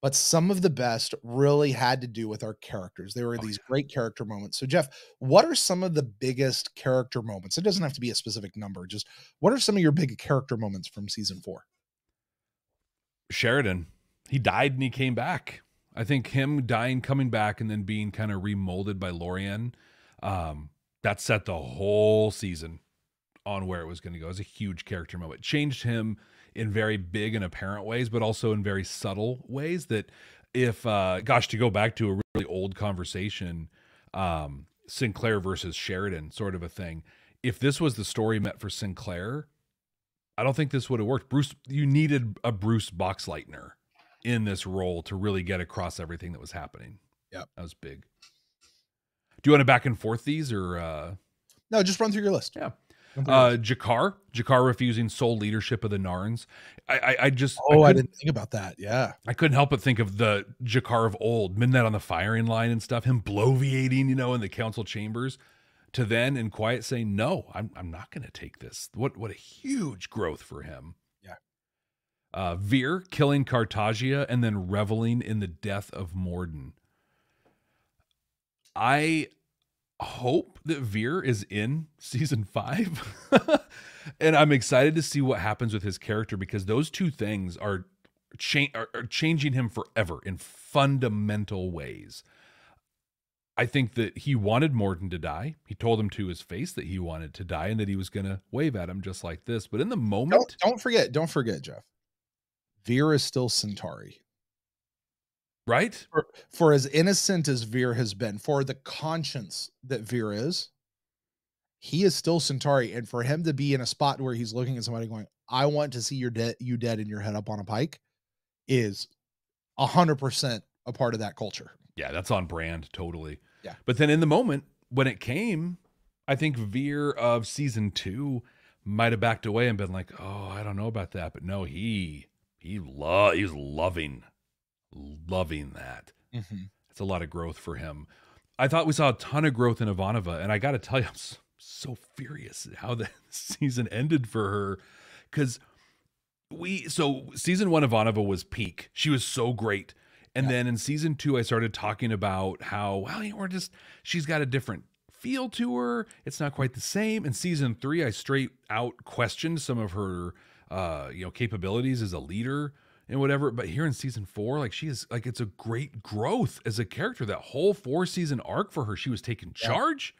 But some of the best really had to do with our characters. There were these great character moments. So, Jeff, what are some of the biggest character moments? It doesn't have to be a specific number. Just what are some of your big character moments from season four? Sheridan. He died and he came back. I think him dying, coming back, and then being kind of remolded by Lorien, um, that set the whole season on where it was going to go. It was a huge character moment. Changed him in very big and apparent ways, but also in very subtle ways that if, uh, gosh, to go back to a really old conversation, um, Sinclair versus Sheridan sort of a thing. If this was the story meant for Sinclair, I don't think this would have worked. Bruce, you needed a Bruce Boxleitner in this role to really get across everything that was happening. Yeah. That was big. Do you want to back and forth these, or uh... no? Just run through your list. Yeah. Uh, G'Kar, G'Kar refusing sole leadership of the Narns. I, I, I just oh, I, I didn't think about that. Yeah, I couldn't help but think of the G'Kar of old, Midnight on the Firing Line and stuff. Him bloviating, you know, in the council chambers, to then in quiet saying, "No, I'm, I'm not going to take this." What, what a huge growth for him. Yeah. Uh, Vir killing Cartagia and then reveling in the death of Morden. I hope that Vir is in season five and I'm excited to see what happens with his character, because those two things are, cha are changing him forever in fundamental ways. I think that he wanted Morden to die. He told him to his face that he wanted to die and that he was going to wave at him just like this. But in the moment, don't, don't forget, don't forget, Jeff, Vir is still Centauri. Right? For, for as innocent as Vir has been, for the conscience that Vir is, he is still Centauri. And for him to be in a spot where he's looking at somebody going, I want to see your de you dead and your head up on a pike, is one hundred percent a part of that culture. Yeah, that's on brand, totally. Yeah. But then in the moment, when it came, I think Vir of season two might have backed away and been like, oh, I don't know about that. But no, he, he, lo he was loving loving that. Mm-hmm. It's a lot of growth for him. I thought we saw a ton of growth in Ivanova, and I got to tell you, I'm so, so furious at how the season ended for her, because we, so season one Ivanova was peak. She was so great. And yeah. then in season two, I started talking about how, well, you know, we're just, she's got a different feel to her. It's not quite the same. In season three, I straight out questioned some of her, uh, you know, capabilities as a leader and whatever. But here in season four, like she is like, it's a great growth as a character. That whole four season arc for her, she was taking charge.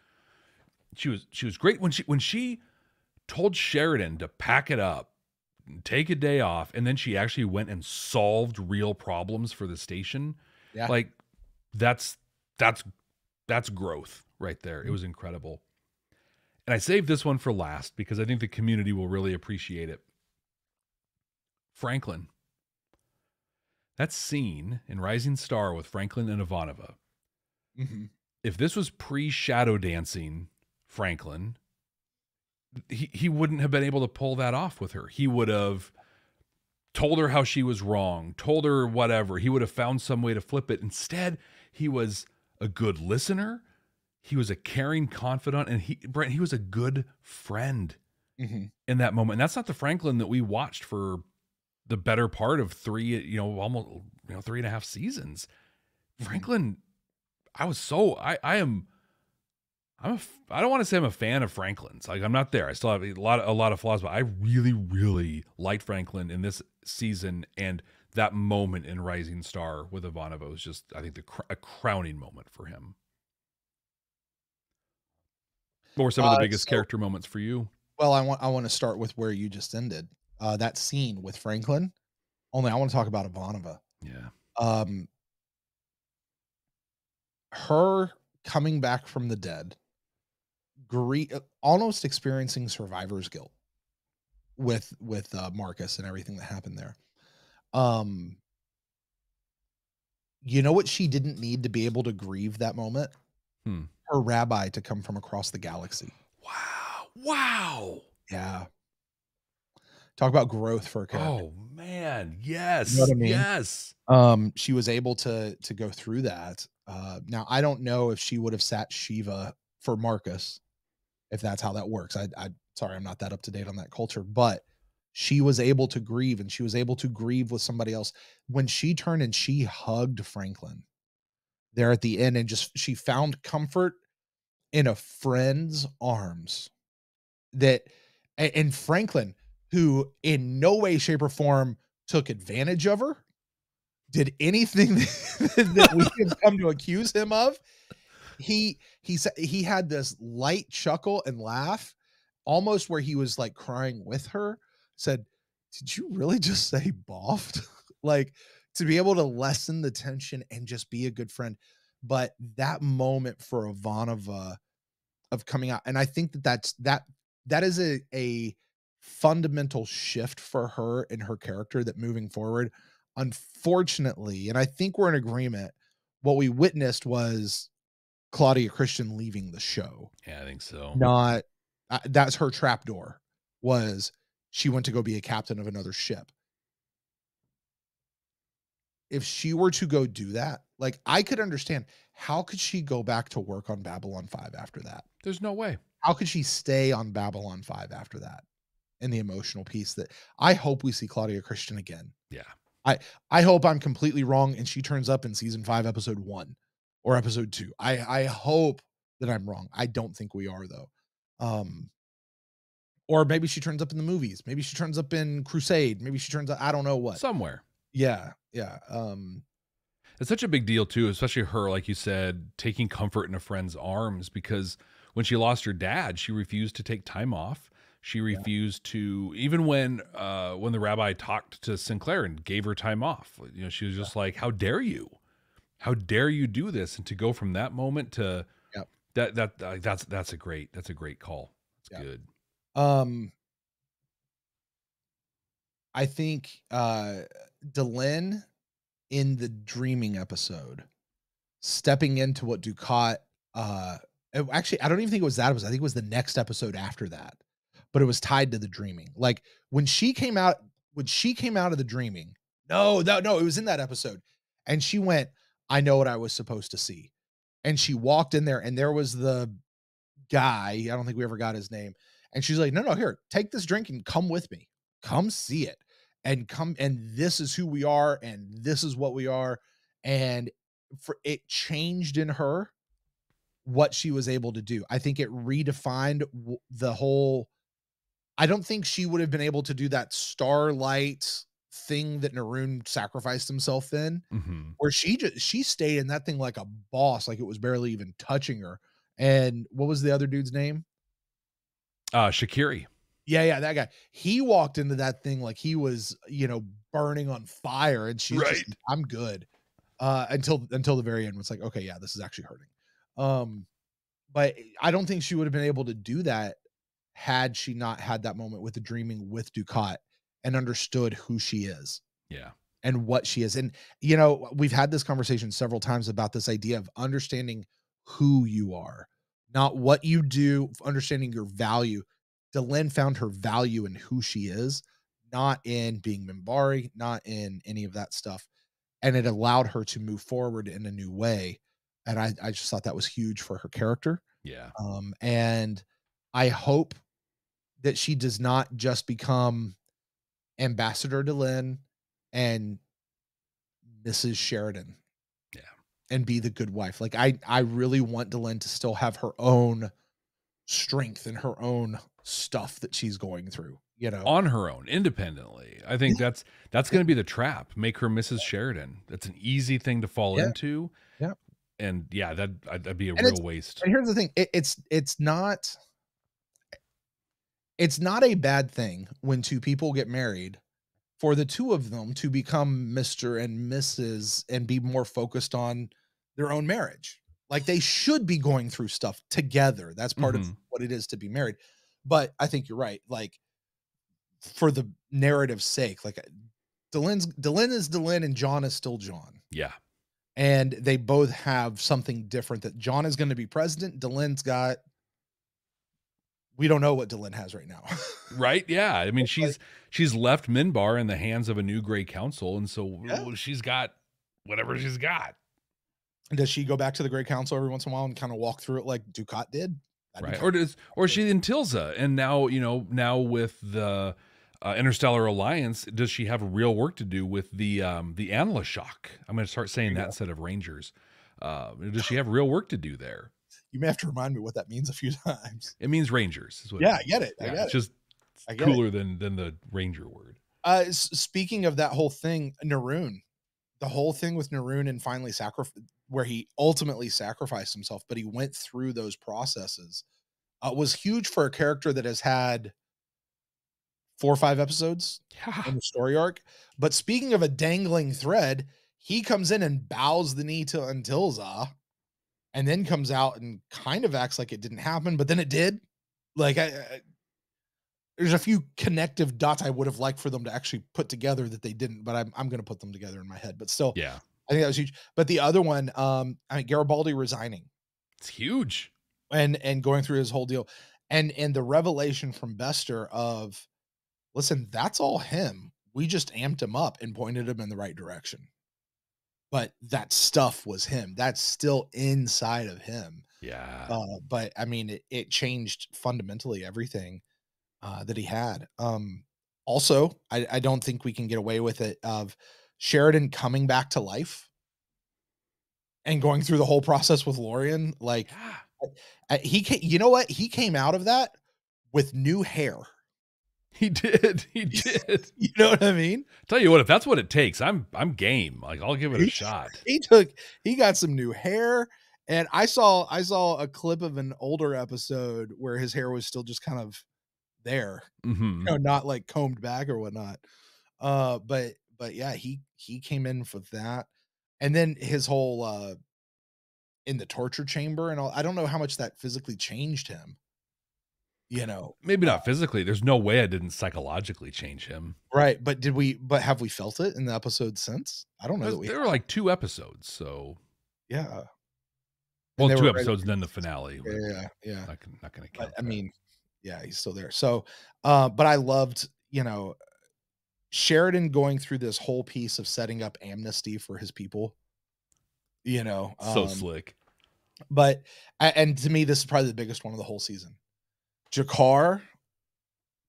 Yeah. She was, she was great when she, when she told Sheridan to pack it up, take a day off. And then she actually went and solved real problems for the station. Yeah. Like that's, that's, that's growth right there. Mm-hmm. It was incredible. And I saved this one for last because I think the community will really appreciate it. Franklin. That scene in Rising Star with Franklin and Ivanova. Mm-hmm. If this was pre-shadow dancing Franklin, he, he wouldn't have been able to pull that off with her. He would have told her how she was wrong, told her whatever. He would have found some way to flip it. Instead, he was a good listener. He was a caring confidant. And he, Brent, he was a good friend mm-hmm. in that moment. And that's not the Franklin that we watched for the better part of three, you know, almost, you know, three and a half seasons. Franklin, I was so, I, I am, I'm a, I don't want to say I'm a fan of Franklin's. Like I'm not there. I still have a lot, of, a lot of flaws, but I really, really liked Franklin in this season. And that moment in Rising Star with Ivanova was just, I think the cr a crowning moment for him. What were some uh, of the biggest so, character moments for you? Well, I want, I want to start with where you just ended. Uh, that scene with Franklin, only I want to talk about Ivanova. Yeah. Um, her coming back from the dead, gre- almost experiencing survivor's guilt with, with, uh, Marcus and everything that happened there. Um, you know what? She didn't need to be able to grieve that moment. Hmm. Her rabbi to come from across the galaxy. Wow. Wow. Yeah. Talk about growth for a character. Oh man. Yes. You know what I mean? Yes. Um, she was able to, to go through that. Uh, now I don't know if she would have sat Shiva for Marcus, if that's how that works. I, I, sorry, I'm not that up to date on that culture, but she was able to grieve, and she was able to grieve with somebody else. When she turned and she hugged Franklin there at the end, and just, she found comfort in a friend's arms that, and, and Franklin, who in no way, shape, or form took advantage of her, did anything that, that we have come to accuse him of. He, he said he had this light chuckle and laugh, almost where he was like crying with her, said, did you really just say boffed? Like, to be able to lessen the tension and just be a good friend. But that moment for Ivanova of coming out. And I think that that's, that, that is a, a, fundamental shift for her in her character that moving forward, unfortunately, and I think we're in agreement, what we witnessed was Claudia Christian leaving the show. Yeah, I think so. Not uh, that's her trapdoor, was she went to go be a captain of another ship. If she were to go do that, like, I could understand, how could she go back to work on Babylon five after that? There's no way. How could she stay on Babylon five after that? And the emotional piece that I hope we see Claudia Christian again. Yeah. I, I hope I'm completely wrong and she turns up in season five, episode one or episode two. I, I hope that I'm wrong. I don't think we are, though. Um, or maybe she turns up in the movies. Maybe she turns up in Crusade. Maybe she turns up, I don't know what. Somewhere. Yeah. Yeah. Um, it's such a big deal too, especially her, like you said, taking comfort in a friend's arms, because when she lost her dad, she refused to take time off. She refused yeah. to, even when uh, when the rabbi talked to Sinclair and gave her time off, you know, she was just yeah. like, how dare you? How dare you do this? And to go from that moment to yeah. that, that uh, that's, that's a great, that's a great call. It's yeah. good. Um, I think uh, Delenn in the dreaming episode, stepping into what Dukhat, uh, actually, I don't even think it was that. It was, I think it was the next episode after that. But it was tied to the dreaming. Like when she came out, when she came out of the dreaming, no, that, no, it was in that episode. And she went, I know what I was supposed to see. And she walked in there and there was the guy, I don't think we ever got his name. And she's like, no, no, here, take this drink and come with me. Come see it and come. And this is who we are. And this is what we are. And for it changed in her what she was able to do. I think it redefined the whole, I don't think she would have been able to do that starlight thing that Narun sacrificed himself in, mm-hmm. where she just, she stayed in that thing like a boss, like it was barely even touching her. And what was the other dude's name? Uh, Shakiri. Yeah. Yeah. That guy, he walked into that thing like he was, you know, burning on fire, and she's right. just, I'm good. Uh, until, until the very end, it's like, okay, yeah, this is actually hurting. Um, but I don't think she would have been able to do that had she not had that moment with the dreaming with Dukhat and understood who she is. Yeah. And what she is. And, you know, we've had this conversation several times about this idea of understanding who you are, not what you do, understanding your value. Delenn found her value in who she is, not in being Minbari, not in any of that stuff. And it allowed her to move forward in a new way. And I, I just thought that was huge for her character. Yeah. Um, and I hope that she does not just become Ambassador Delenn and Missus Sheridan, yeah, and be the good wife. Like I, I really want Delenn to still have her own strength and her own stuff that she's going through, you know, on her own, independently. I think that's, that's going to be the trap. Make her Missus Sheridan. That's an easy thing to fall yeah. into. Yeah. And yeah, that, that'd be a and real waste. And here's the thing. It, it's, it's not, it's not a bad thing when two people get married for the two of them to become Mister and Missus and be more focused on their own marriage. Like they should be going through stuff together. That's part mm-hmm. of what it is to be married. But I think you're right. Like for the narrative's sake, like Delenn's Delenn is Delenn and John is still John. Yeah. And they both have something different that John is going to be president. Delenn's got, we don't know what Delenn has right now. Right. Yeah. I mean, she's, she's left Minbar in the hands of a new gray council. And so yeah. she's got whatever she's got. Does she go back to the gray council every once in a while and kind of walk through it like Dukhat did? That'd right. Or does, or she in Tilsa. And now, you know, now with the uh, Interstellar Alliance, does she have real work to do with the, um, the Anla shock? I'm going to start saying that instead of Rangers. Uh, does she have real work to do there? You may have to remind me what that means a few times. It means Rangers. Is what yeah, it means. I get it. I yeah, get it's just it. cooler than, than the Ranger word. Uh, speaking of that whole thing, Narun, the whole thing with Narun and finally sacrifice, where he ultimately sacrificed himself, but he went through those processes, uh, was huge for a character that has had four or five episodes yeah. in the story arc. But speaking of a dangling thread, he comes in and bows the knee to Antilza, and then comes out and kind of acts like it didn't happen, but then it did. Like I, I, there's a few connective dots I would have liked for them to actually put together that they didn't, but I'm, I'm going to put them together in my head, but still, yeah, I think that was huge. But the other one, um, I mean, Garibaldi resigning. It's huge. And and going through his whole deal. And and the revelation from Bester of, listen, that's all him. We just amped him up and pointed him in the right direction. But that stuff was him. That's still inside of him. Yeah. Uh, but I mean, it, it changed fundamentally everything uh, that he had. Um, also, I, I don't think we can get away with it of Sheridan coming back to life and going through the whole process with Lorien. Like yeah. he, came, you know what? He came out of that with new hair. He did. He did. You know what I mean? Tell you what, if that's what it takes, I'm I'm game. Like I'll give it he, a shot. He took he got some new hair, and I saw I saw a clip of an older episode where his hair was still just kind of there. Mm-hmm. You know, not like combed back or whatnot. Uh but but yeah, he he came in for that. And then his whole uh in the torture chamber and all, I don't know how much that physically changed him. You know, maybe not physically. There's no way I didn't psychologically change him. Right. But did we, but have we felt it in the episode since? I don't know. That we there have. were like two episodes. So yeah. Well, two episodes and then the finale. Yeah. Yeah. yeah. Not, not going to count. But, I mean, yeah, he's still there. So, uh, but I loved, you know, Sheridan going through this whole piece of setting up amnesty for his people, you know, um, so slick, but, and to me, this is probably the biggest one of the whole season. G'Kar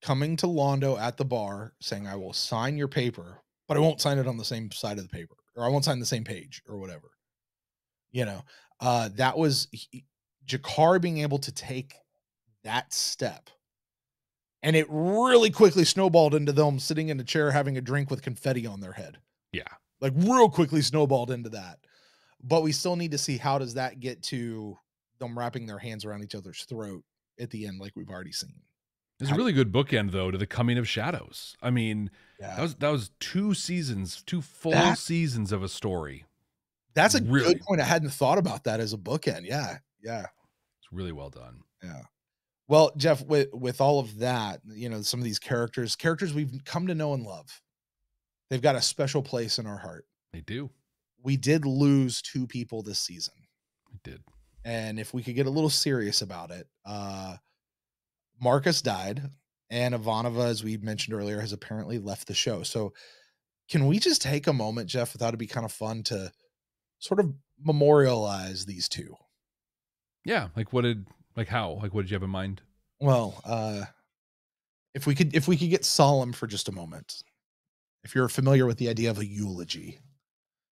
coming to Londo at the bar saying, I will sign your paper, but I won't sign it on the same side of the paper, or I won't sign the same page or whatever. You know, uh, that was he, G'Kar being able to take that step. And it really quickly snowballed into them sitting in a chair, having a drink with confetti on their head. Yeah. Like real quickly snowballed into that, but we still need to see how does that get to them wrapping their hands around each other's throat at the end, like we've already seen. It's a really good bookend though to the coming of Shadows. I mean, yeah. that was that was two seasons, two full that, seasons of a story. That's a really good point. I hadn't thought about that as a bookend. Yeah, yeah, it's really well done. Yeah. Well, Jeff, with with all of that, you know, some of these characters, characters we've come to know and love, they've got a special place in our heart. They do. We did lose two people this season. We did. And if we could get a little serious about it, uh, Marcus died, and Ivanova, as we mentioned earlier, has apparently left the show. So can we just take a moment, Jeff, without it'd be kind of fun to sort of memorialize these two? Yeah. Like what did, like how, like what did you have in mind? Well, uh, if we could, if we could get solemn for just a moment, if you're familiar with the idea of a eulogy,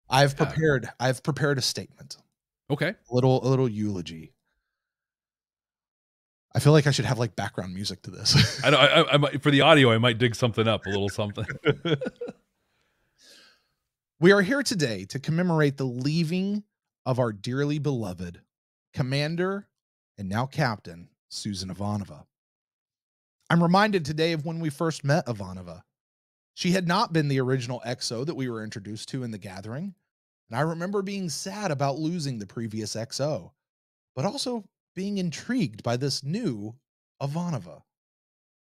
I've prepared, yeah. I've prepared a statement. Okay. A little, a little eulogy. I feel like I should have like background music to this. I, I, I might, for the audio, I might dig something up, a little something. We are here today to commemorate the leaving of our dearly beloved commander and now captain, Susan Ivanova. I'm reminded today of when we first met Ivanova. She had not been the original X O that we were introduced to in the gathering. And I remember being sad about losing the previous X O, but also being intrigued by this new Ivanova.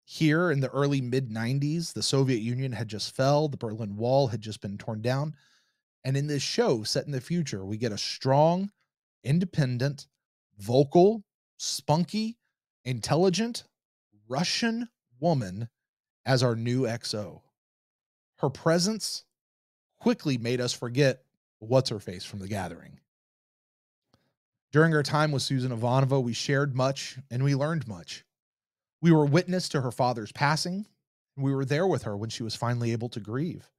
Here in the early mid nineties, the Soviet Union had just fell, the Berlin Wall had just been torn down, and in this show set in the future, we get a strong, independent, vocal, spunky, intelligent Russian woman as our new X O. Her presence quickly made us forget what's her face from the gathering. During her time with Susan Ivanova, we shared much and we learned much. We were witness to her father's passing, and we were there with her when she was finally able to grieve.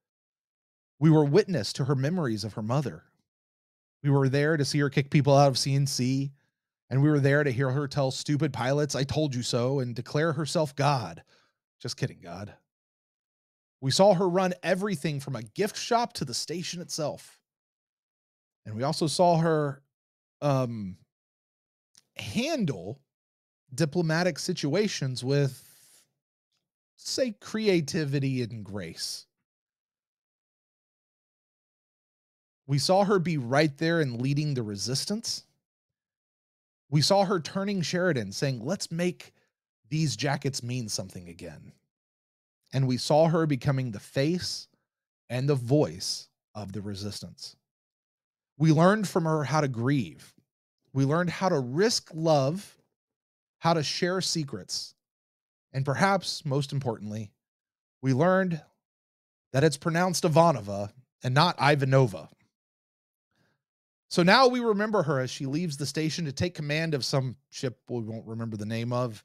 We were witness to her memories of her mother. We were there to see her kick people out of C N C, and we were there to hear her tell stupid pilots, "I told you so," and declare herself God. Just kidding, God. We saw her run everything from a gift shop to the station itself. And we also saw her um, handle diplomatic situations with, say, creativity and grace. We saw her be right there and leading the resistance. We saw her turning Sheridan, saying, "Let's make these jackets mean something again." And we saw her becoming the face and the voice of the resistance. We learned from her how to grieve, We learned how to risk love, how to share secrets, and perhaps most importantly, we learned that it's pronounced Ivanova and not Ivanova. So now we remember her as she leaves the station to take command of some ship we won't remember the name of,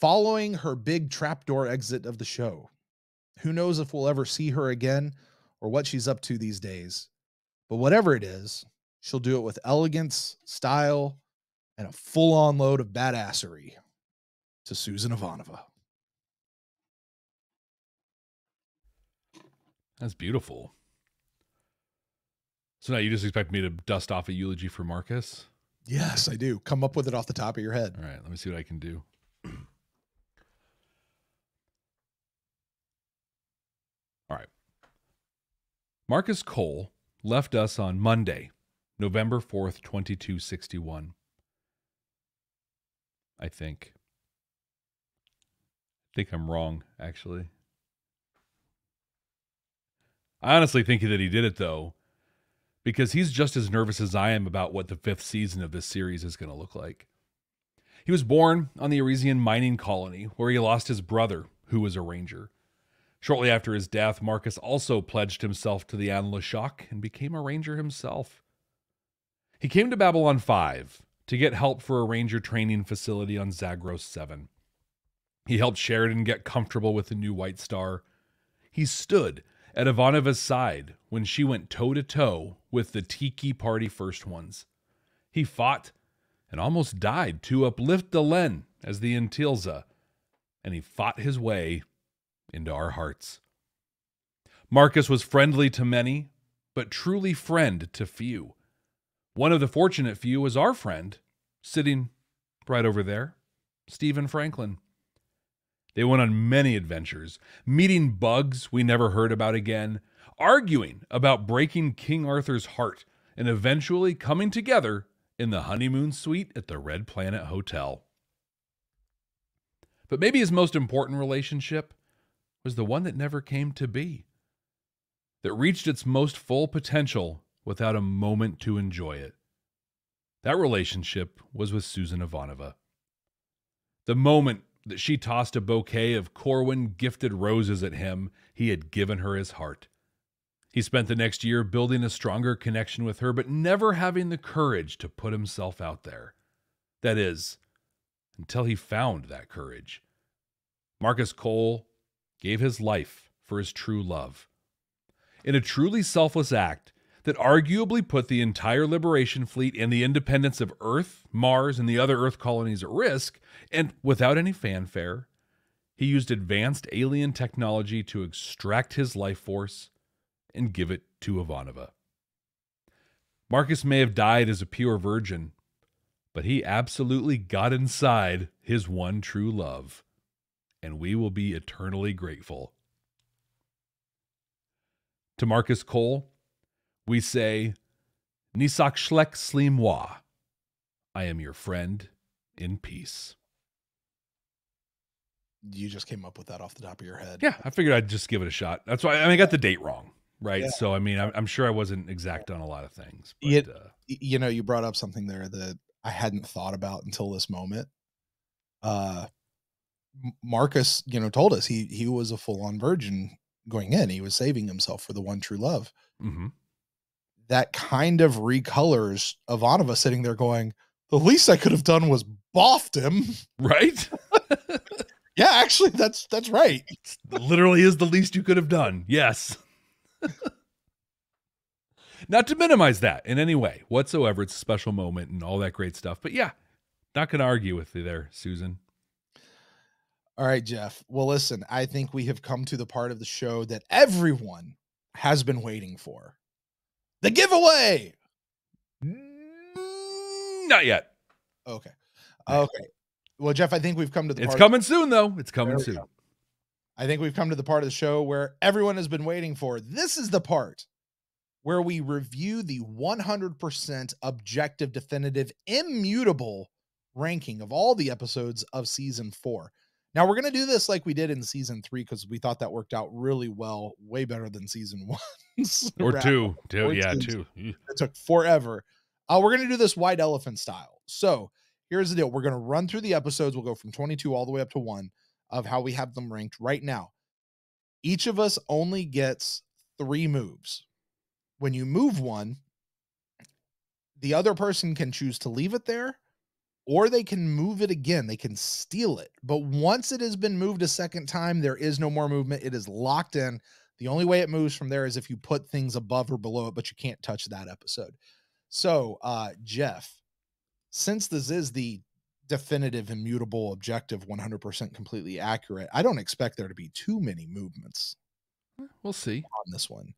following her big trapdoor exit of the show. Who knows if we'll ever see her again or what she's up to these days, but whatever it is, she'll do it with elegance, style, and a full-on load of badassery. To Susan Ivanova. That's beautiful. So now you just expect me to dust off a eulogy for Marcus? Yes, I do. Come up with it off the top of your head. All right, let me see what I can do. All right. Marcus Cole left us on Monday, November fourth, twenty-two sixty-one. I think. I think I'm wrong, actually. I honestly think that he did it, though, because he's just as nervous as I am about what the fifth season of this series is going to look like. He was born on the Arisian mining colony, where he lost his brother, who was a ranger. Shortly after his death, Marcus also pledged himself to the Anlashak and became a ranger himself. He came to Babylon five to get help for a ranger training facility on Zagros seven. He helped Sheridan get comfortable with the new White Star. He stood at Ivanova's side when she went toe-to-toe with the Tiki Party First Ones. He fought and almost died to uplift Delenn as the Intilza, and he fought his way into our hearts. Marcus was friendly to many, but truly friend to few. One of the fortunate few was our friend, sitting right over there, Stephen Franklin. They went on many adventures, meeting bugs we never heard about again, arguing about breaking King Arthur's heart, and eventually coming together in the honeymoon suite at the Red Planet Hotel. But maybe his most important relationship was the one that never came to be, that reached its most full potential without a moment to enjoy it. That relationship was with Susan Ivanova. The moment that she tossed a bouquet of Corwin gifted roses at him, he had given her his heart. He spent the next year building a stronger connection with her, but never having the courage to put himself out there. That is, until he found that courage. Marcus Cole gave his life for his true love. In a truly selfless act that arguably put the entire Liberation Fleet and the independence of Earth, Mars, and the other Earth colonies at risk, and without any fanfare, he used advanced alien technology to extract his life force and give it to Ivanova. Marcus may have died as a pure virgin, but he absolutely got inside his one true love, and we will be eternally grateful. To Marcus Cole, we say, Nisak Shlek Slimwa, I am your friend in peace. You just came up with that off the top of your head. Yeah, I figured I'd just give it a shot. That's why I, mean, I got the date wrong, right? Yeah. So, I mean, I'm, I'm sure I wasn't exact on a lot of things. But, it, uh, you know, you brought up something there that I hadn't thought about until this moment. Uh, Marcus, you know, told us he, he was a full-on virgin going in. He was saving himself for the one true love. Mm-hmm. That kind of recolors Ivanova sitting there going, the least I could have done was boffed him. Right? Yeah, actually, that's that's right. Literally is the least you could have done. Yes. Not to minimize that in any way whatsoever. It's a special moment and all that great stuff. But yeah, not going to argue with you there, Susan. All right, Jeff. Well, listen, I think we have come to the part of the show that everyone has been waiting for. The giveaway. Not yet. Okay. Okay. Well, Jeff, I think we've come to the part. It's coming soon, though. It's coming soon. I think we've come to the part of the show where everyone has been waiting for. This is the part where we review the one hundred percent objective, definitive, immutable ranking of all the episodes of season four. Now, we're going to do this like we did in season three because we thought that worked out really well, way better than season one. or two. two. Yeah, two. It took forever. Uh, we're going to do this white elephant style. So here's the deal. We're going to run through the episodes. We'll go from twenty-two all the way up to one of how we have them ranked right now. Each of us only gets three moves. When you move one, the other person can choose to leave it there, or they can move it again. They can steal it. But once it has been moved a second time, there is no more movement. It is locked in. The only way it moves from there is if you put things above or below it, but you can't touch that episode. So, uh, Jeff, since this is the definitive, immutable, objective, one hundred percent completely accurate, I don't expect there to be too many movements. We'll see on this one.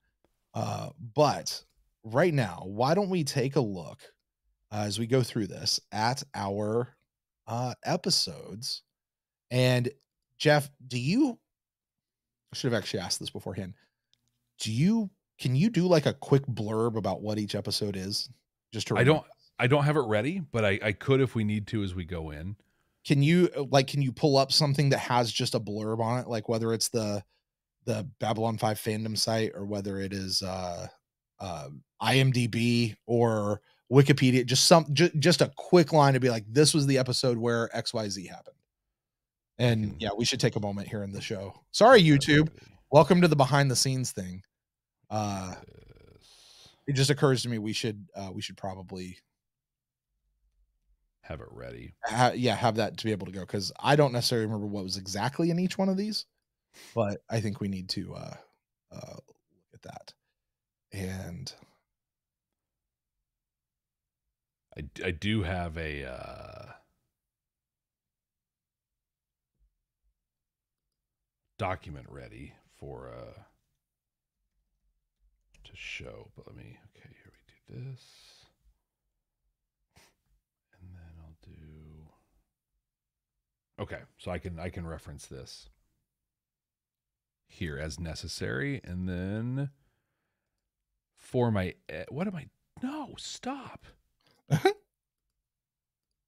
Uh, but right now, why don't we take a look uh, as we go through this at our uh, episodes? And Jeff, do you, I should have actually asked this beforehand. Do you, can you do like a quick blurb about what each episode is? Just to I don't, I don't have it ready, but I, I could if we need to as we go in. Can you like, can you pull up something that has just a blurb on it? Like whether it's the, the Babylon five fandom site or whether it is uh, uh, I M D B or Wikipedia, just some, ju just a quick line to be like, this was the episode where X Y Z happened. And yeah, we should take a moment here in the show. Sorry, YouTube. Welcome to the behind the scenes thing. Uh, it just occurs to me. We should, uh, we should probably have it ready. Ha yeah. Have that to be able to go. Cause I don't necessarily remember what was exactly in each one of these, but I think we need to, uh, uh, look at that. And I, I do have a, uh, document ready for, uh, to show, but let me, okay, here we do this. And then I'll do, okay. So I can, I can reference this here as necessary. And then for my, what am I? No, stop.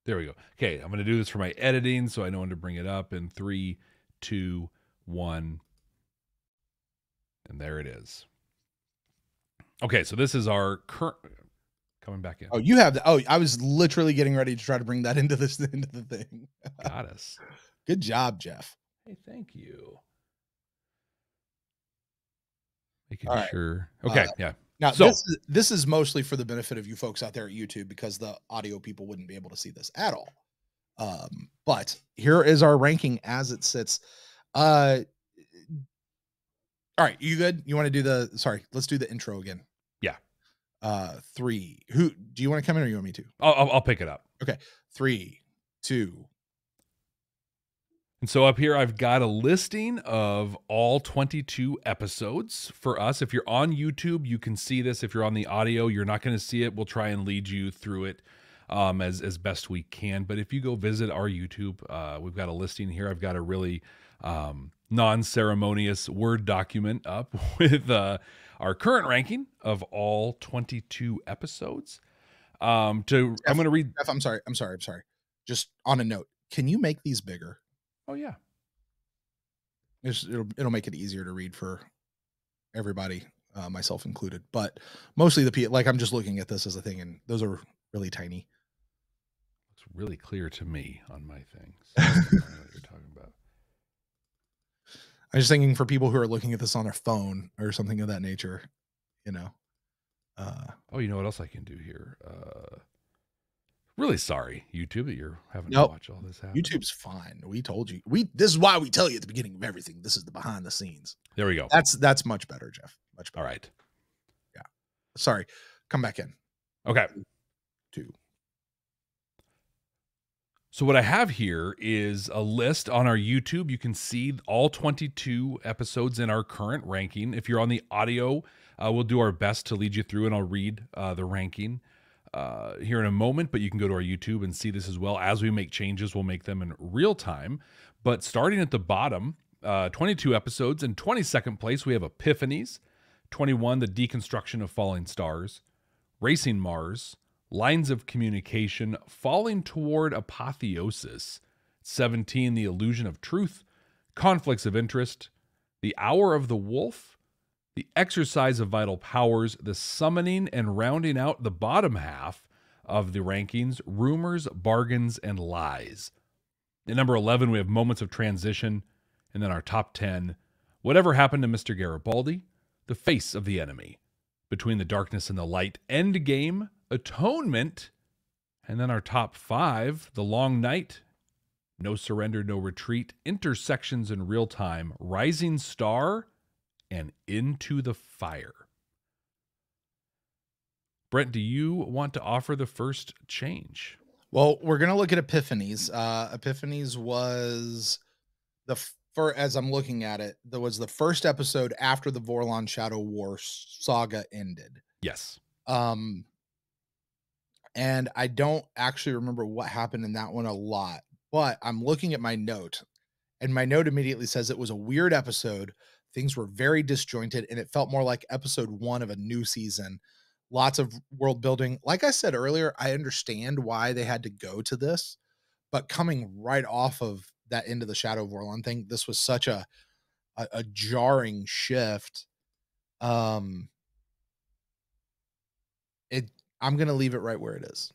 There we go. Okay. I'm going to do this for my editing. So I know when to bring it up in three, two, one, and there it is. Okay, so this is our current coming back in. Oh, you have the, oh, I was literally getting ready to try to bring that into this into the thing. Got us. Good job, Jeff. Hey, thank you. Making right. sure. Okay, uh, yeah. Now so this is, this is mostly for the benefit of you folks out there at YouTube because the audio people wouldn't be able to see this at all. Um, but here is our ranking as it sits. Uh, all right, you good? You want to do the, sorry, let's do the intro again. Yeah. Uh, three, who, do you want to come in or you want me to? I'll, I'll pick it up. Okay. Three, two. And so up here, I've got a listing of all twenty-two episodes for us. If you're on YouTube, you can see this. If you're on the audio, you're not going to see it. We'll try and lead you through it, um, as, as best we can. But if you go visit our YouTube, uh, we've got a listing here. I've got a really, um, non-ceremonious Word document up with uh, our current ranking of all twenty-two episodes. Um, to Jeff, I'm going to read. Jeff, I'm sorry. I'm sorry. I'm sorry. Just on a note, can you make these bigger? Oh yeah. It's, it'll it'll make it easier to read for everybody, uh, myself included. But mostly the P. Like I'm just looking at this as a thing, and those are really tiny. It's really clear to me on my things. I don't know what you're talking about. I'm just thinking for people who are looking at this on their phone or something of that nature, you know. Uh, oh, you know what else I can do here? Uh, really sorry, YouTube, that you're having nope. to watch all this happen. YouTube's fine. We told you. We this is why we tell you at the beginning of everything. This is the behind the scenes. There we go. That's that's much better, Jeff. Much better. All right. Yeah. Sorry. Come back in. Okay. Two. So what I have here is a list on our YouTube. You can see all twenty-two episodes in our current ranking. If you're on the audio, uh, we'll do our best to lead you through, and I'll read uh, the ranking uh, here in a moment. But you can go to our YouTube and see this as well. As we make changes, we'll make them in real time. But starting at the bottom, uh, twenty-two episodes. In twenty-second place, we have Epiphanies. twenty-one, The Deconstruction of Falling Stars. Racing Mars. Lines of Communication, Falling Toward Apotheosis, seventeen, The Illusion of Truth, Conflicts of Interest, The Hour of the Wolf, The Exercise of Vital Powers, The Summoning, and rounding out the bottom half of the rankings: rumors, bargains, and lies. At number eleven, we have moments of transition. And then our top ten, whatever happened to Mister Garibaldi, the face of the enemy, between the darkness and the light, endgame, atonement, and then our top five, the long night, no surrender, no retreat, intersections in real time, rising star, and into the fire. Brent, do you want to offer the first change? Well, we're going to look at Epiphanies. Uh, Epiphanies was the, for, as I'm looking at it, there was the first episode after the Vorlon Shadow War saga ended. Yes. Um, and I don't actually remember what happened in that one a lot, but I'm looking at my note, and my note immediately says it was a weird episode. Things were very disjointed, and it felt more like episode one of a new season. Lots of world building. Like I said earlier, I understand why they had to go to this, but coming right off of that end of the Shadow of Vorlon thing, this was such a, a, a jarring shift. Um, it, I'm going to leave it right where it is.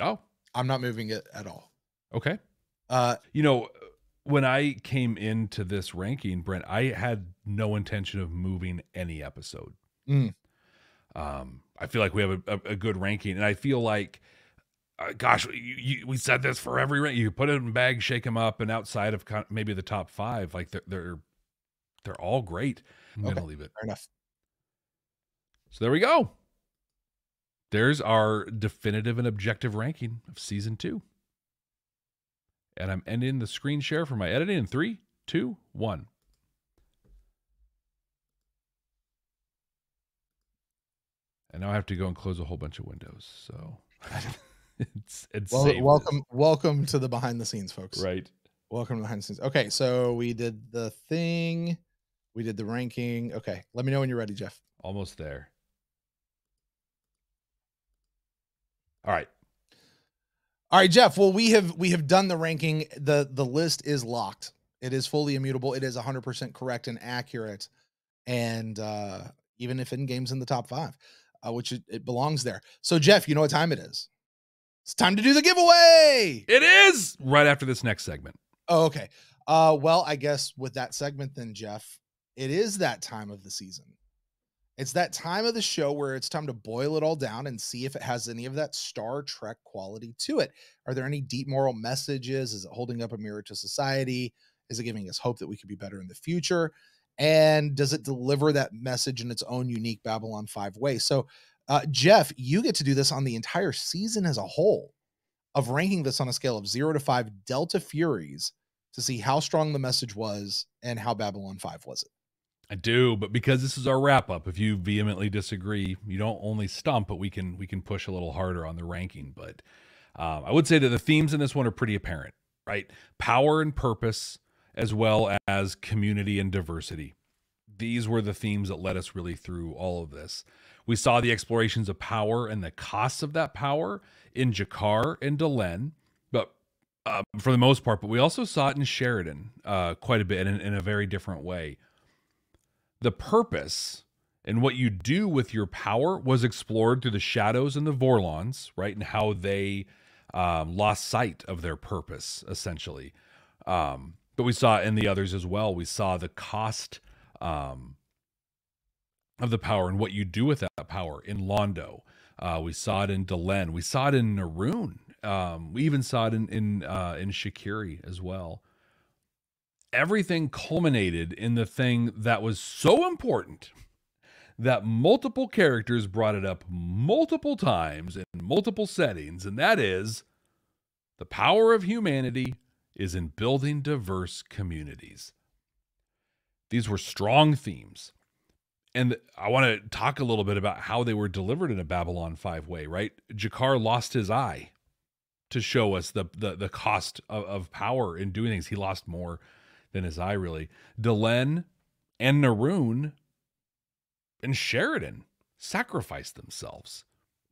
Oh, I'm not moving it at all. Okay. Uh, you know, when I came into this ranking, Brent, I had no intention of moving any episode. Mm. Um, I feel like we have a, a, a good ranking, and I feel like, uh, gosh, you, you, we said this for every rank. You put it in bag, shake them up, and outside of con maybe the top five, like they're they're, they're all great. I'm okay, gonna leave it. Fair enough. So there we go. There's our definitive and objective ranking of season two. And I'm ending the screen share for my editing in three, two, one. And now I have to go and close a whole bunch of windows. So it's it's well, welcome, welcome to the behind the scenes, folks. Right. Welcome to the behind the scenes. Okay, so we did the thing, we did the ranking. Okay, let me know when you're ready, Jeff. Almost there. All right. All right, Jeff. Well, we have we have done the ranking. the The list is locked. It is fully immutable. It is one hundred percent correct and accurate. And uh, even if in game's in the top five. Uh, which it, it belongs there. So, Jeff, you know what time it is. It's time to do the giveaway. It is right after this next segment. Oh, okay. Uh, well, I guess with that segment then, Jeff, it is that time of the season. It's that time of the show where it's time to boil it all down and see if it has any of that Star Trek quality to it. Are there any deep moral messages? Is it holding up a mirror to society? Is it giving us hope that we could be better in the future? And does it deliver that message in its own unique Babylon five way? So, uh, Jeff, you get to do this on the entire season as a whole, of ranking this on a scale of zero to five Delta Furies to see how strong the message was and how Babylon five was it. I do, but because this is our wrap up, if you vehemently disagree, you don't only stump, but we can we can push a little harder on the ranking. But um, I would say that the themes in this one are pretty apparent, right? Power and purpose, as well as community and diversity. These were the themes that led us really through all of this. We saw the explorations of power and the costs of that power in G'Kar and Delenn, but uh, for the most part, but we also saw it in Sheridan uh, quite a bit in, in a very different way. The purpose and what you do with your power was explored through the Shadows and the Vorlons, right? And how they um, lost sight of their purpose, essentially. Um, But we saw it in the others as well. We saw the cost um, of the power and what you do with that power in Londo. Uh, we saw it in Delenn. We saw it in Narn. Um, we even saw it in in, uh, in Shikiri as well. Everything culminated in the thing that was so important that multiple characters brought it up multiple times in multiple settings, and that is the power of humanity is in building diverse communities. These were strong themes. And I want to talk a little bit about how they were delivered in a Babylon five way, right? G'Kar lost his eye to show us the, the, the cost of, of power in doing things. He lost more than his eye, really. Delenn and Narn and Sheridan sacrificed themselves.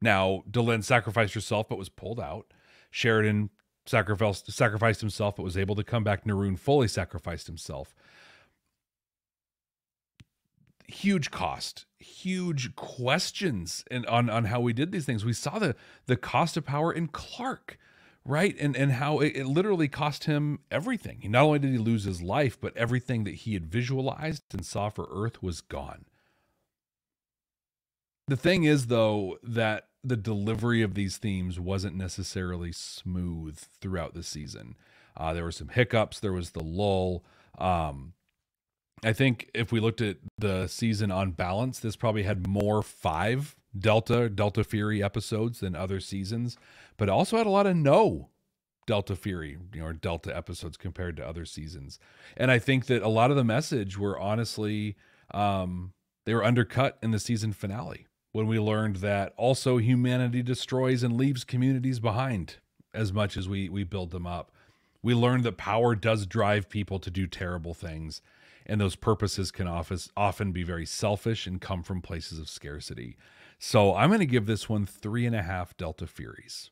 Now, Delenn sacrificed herself but was pulled out. Sheridan Sacrificed, sacrificed himself, but was able to come back. Narn fully sacrificed himself. huge cost, huge questions and on, on how we did these things. We saw the, the cost of power in Clark, right? And, and how it, it literally cost him everything. He, not only did he lose his life, but everything that he had visualized and saw for Earth was gone. The thing is, though, that the delivery of these themes wasn't necessarily smooth throughout the season. Uh, there were some hiccups. There was the lull. Um, I think if we looked at the season on balance, this probably had more five Delta, Delta Fury episodes than other seasons, but also had a lot of no Delta Fury, you know, or Delta episodes compared to other seasons. And I think that a lot of the message were honestly, um, they were undercut in the season finale when we learned that also humanity destroys and leaves communities behind as much as we, we build them up. We learned that power does drive people to do terrible things, and those purposes can often be very selfish and come from places of scarcity. So I'm going to give this one three and a half Delta Furies.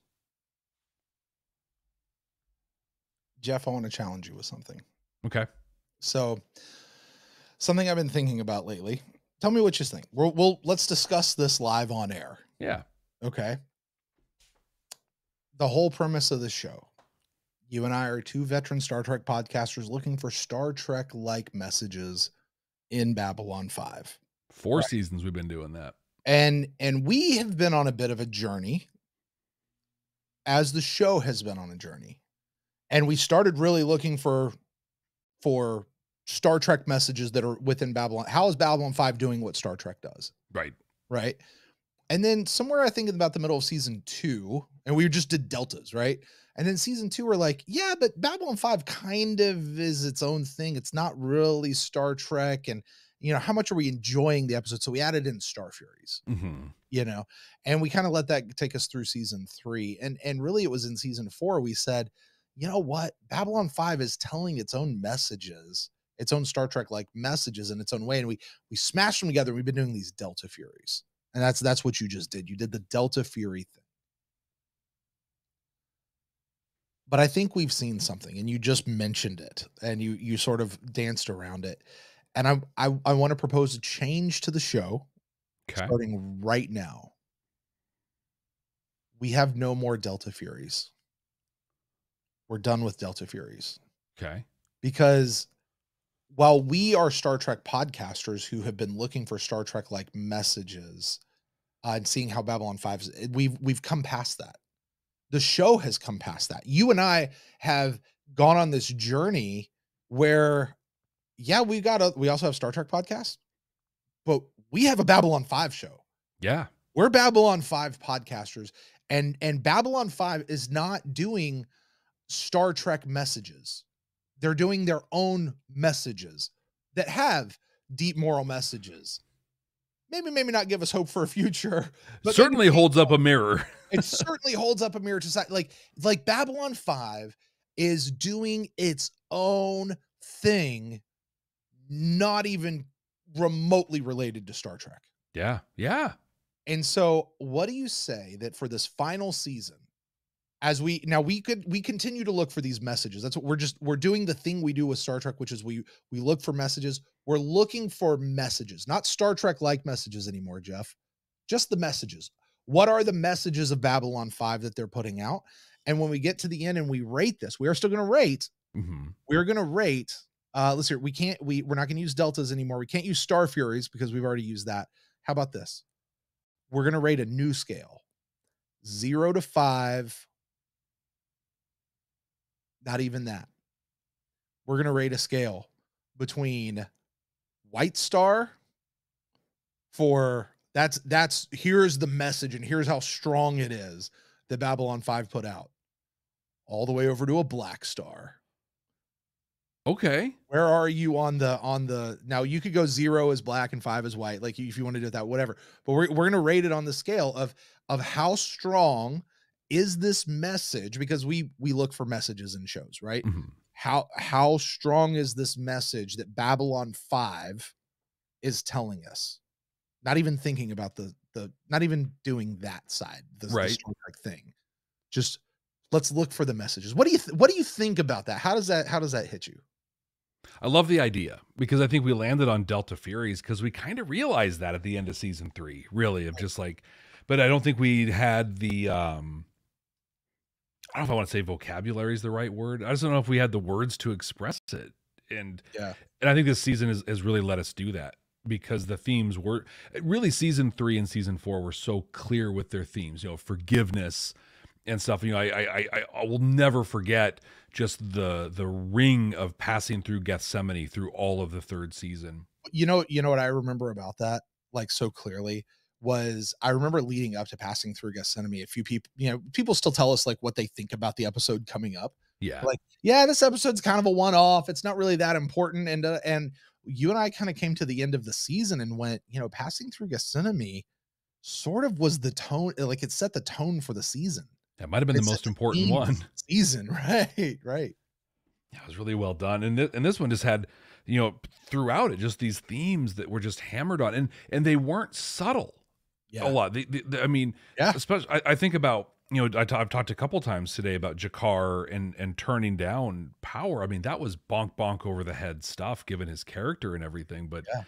Jeff, I want to challenge you with something. Okay. So something I've been thinking about lately. Tell me what you think. We'll, we'll let's discuss this live on air. Yeah. Okay. The whole premise of the show. You and I are two veteran Star Trek podcasters looking for Star Trek-like messages in Babylon five. Four right. seasons we've been doing that. And and we have been on a bit of a journey, as the show has been on a journey. And we started really looking for, for Star Trek messages that are within Babylon. How is Babylon five doing what Star Trek does? Right. Right. And then somewhere, I think about the middle of season two, and we just did Deltas, right? And then season two, we're like, yeah, but Babylon five kind of is its own thing. It's not really Star Trek. And, you know, how much are we enjoying the episode? So we added in Star Furies, mm-hmm. you know, and we kind of let that take us through season three. And, and really it was in season four, we said, you know what? Babylon five is telling its own messages, its own Star Trek-like messages in its own way. And we, we smashed them together. And we've been doing these Delta Furies. And that's, that's what you just did. You did the Delta Fury thing. But I think we've seen something, and you just mentioned it, and you you sort of danced around it. And I I, I want to propose a change to the show, okay. starting right now. We have no more Delta Furies. We're done with Delta Furies. Okay. Because while we are Star Trek podcasters who have been looking for Star Trek-like messages uh, and seeing how Babylon five, we've we've come past that. The show has come past that. You and I have gone on this journey where, yeah, we got a, we also have Star Trek podcasts, but we have a Babylon five show. Yeah. We're Babylon five podcasters, and, and Babylon five is not doing Star Trek messages. They're doing their own messages that have deep moral messages. Maybe, maybe not give us hope for a future. But certainly holds up a mirror. It certainly holds up a mirror to society. Like, like Babylon five is doing its own thing, not even remotely related to Star Trek. Yeah. Yeah. And so what do you say that for this final season, as we, now we could, we continue to look for these messages. That's what we're just, we're doing the thing we do with Star Trek, which is we, we look for messages. We're looking for messages, not Star Trek-like messages anymore, Jeff, just the messages. What are the messages of Babylon five that they're putting out? And when we get to the end and we rate this, we are still going to rate. Mm-hmm. We're going to rate. Uh, let's hear. We can't. We we're not going to use Deltas anymore. We can't use Star Furies because we've already used that. How about this? We're going to rate a new scale, zero to five. Not even that. We're going to rate a scale between White Star for. That's that's here's the message and here's how strong it is that Babylon five put out, all the way over to a Black Star. Okay. Where are you on the on the now? You could go zero as black and five as white, like if you want to do that, whatever. But we're we're gonna rate it on the scale of of how strong is this message, because we we look for messages in shows, right? Mm-hmm. How how strong is this message that Babylon five is telling us? Not even thinking about the, the, not even doing that side, the, right. the Star Trek thing. Just let's look for the messages. What do you, what do you think about that? How does that, how does that hit you? I love the idea, because I think we landed on Delta Furies because we kind of realized that at the end of season three, really, of just like, but I don't think we had the, um, I don't know if I want to say vocabulary is the right word. I just don't know if we had the words to express it. And, yeah. and I think this season is, has really let us do that, because the themes were really, season three and season four were so clear with their themes, you know, forgiveness and stuff. You know, I, I, I will never forget just the, the ring of passing through Gethsemane through all of the third season. You know, you know what I remember about that, like, so clearly, was I remember leading up to passing through Gethsemane, a few people, you know, people still tell us like what they think about the episode coming up. Yeah. Like, yeah, this episode's kind of a one-off. It's not really that important. And, uh, and you and I kind of came to the end of the season and went, you know, passing through Gethsemane sort of was the tone, like it set the tone for the season. That might've been it the most important one season. Right. Right. Yeah, it was really well done. And th and this one just had, you know, throughout it, just these themes that were just hammered on, and, and they weren't subtle. Yeah. A lot. The, the, the, I mean, yeah. especially I, I think about, you know, I t I've talked a couple times today about G'Kar and and turning down power. I mean, that was bonk bonk over the head stuff, given his character and everything. But, yeah.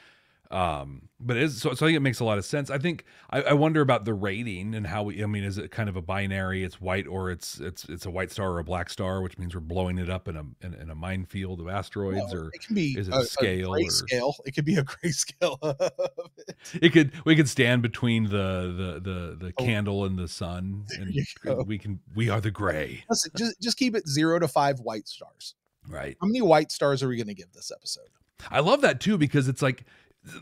um, but it is, so, so I think it makes a lot of sense. I think I, I wonder about the rating and how we. I mean, is it kind of a binary? It's white, or it's it's it's a white star or a black star, which means we're blowing it up in a in, in a minefield of asteroids, no, or it can be is it a, scale a or scale? It could be a grayscale. It. it could we could stand between the the the, the oh, candle and the sun, and we can we are the gray. Listen, just just keep it zero to five white stars. Right. How many white stars are we going to give this episode? I love that too, because it's like.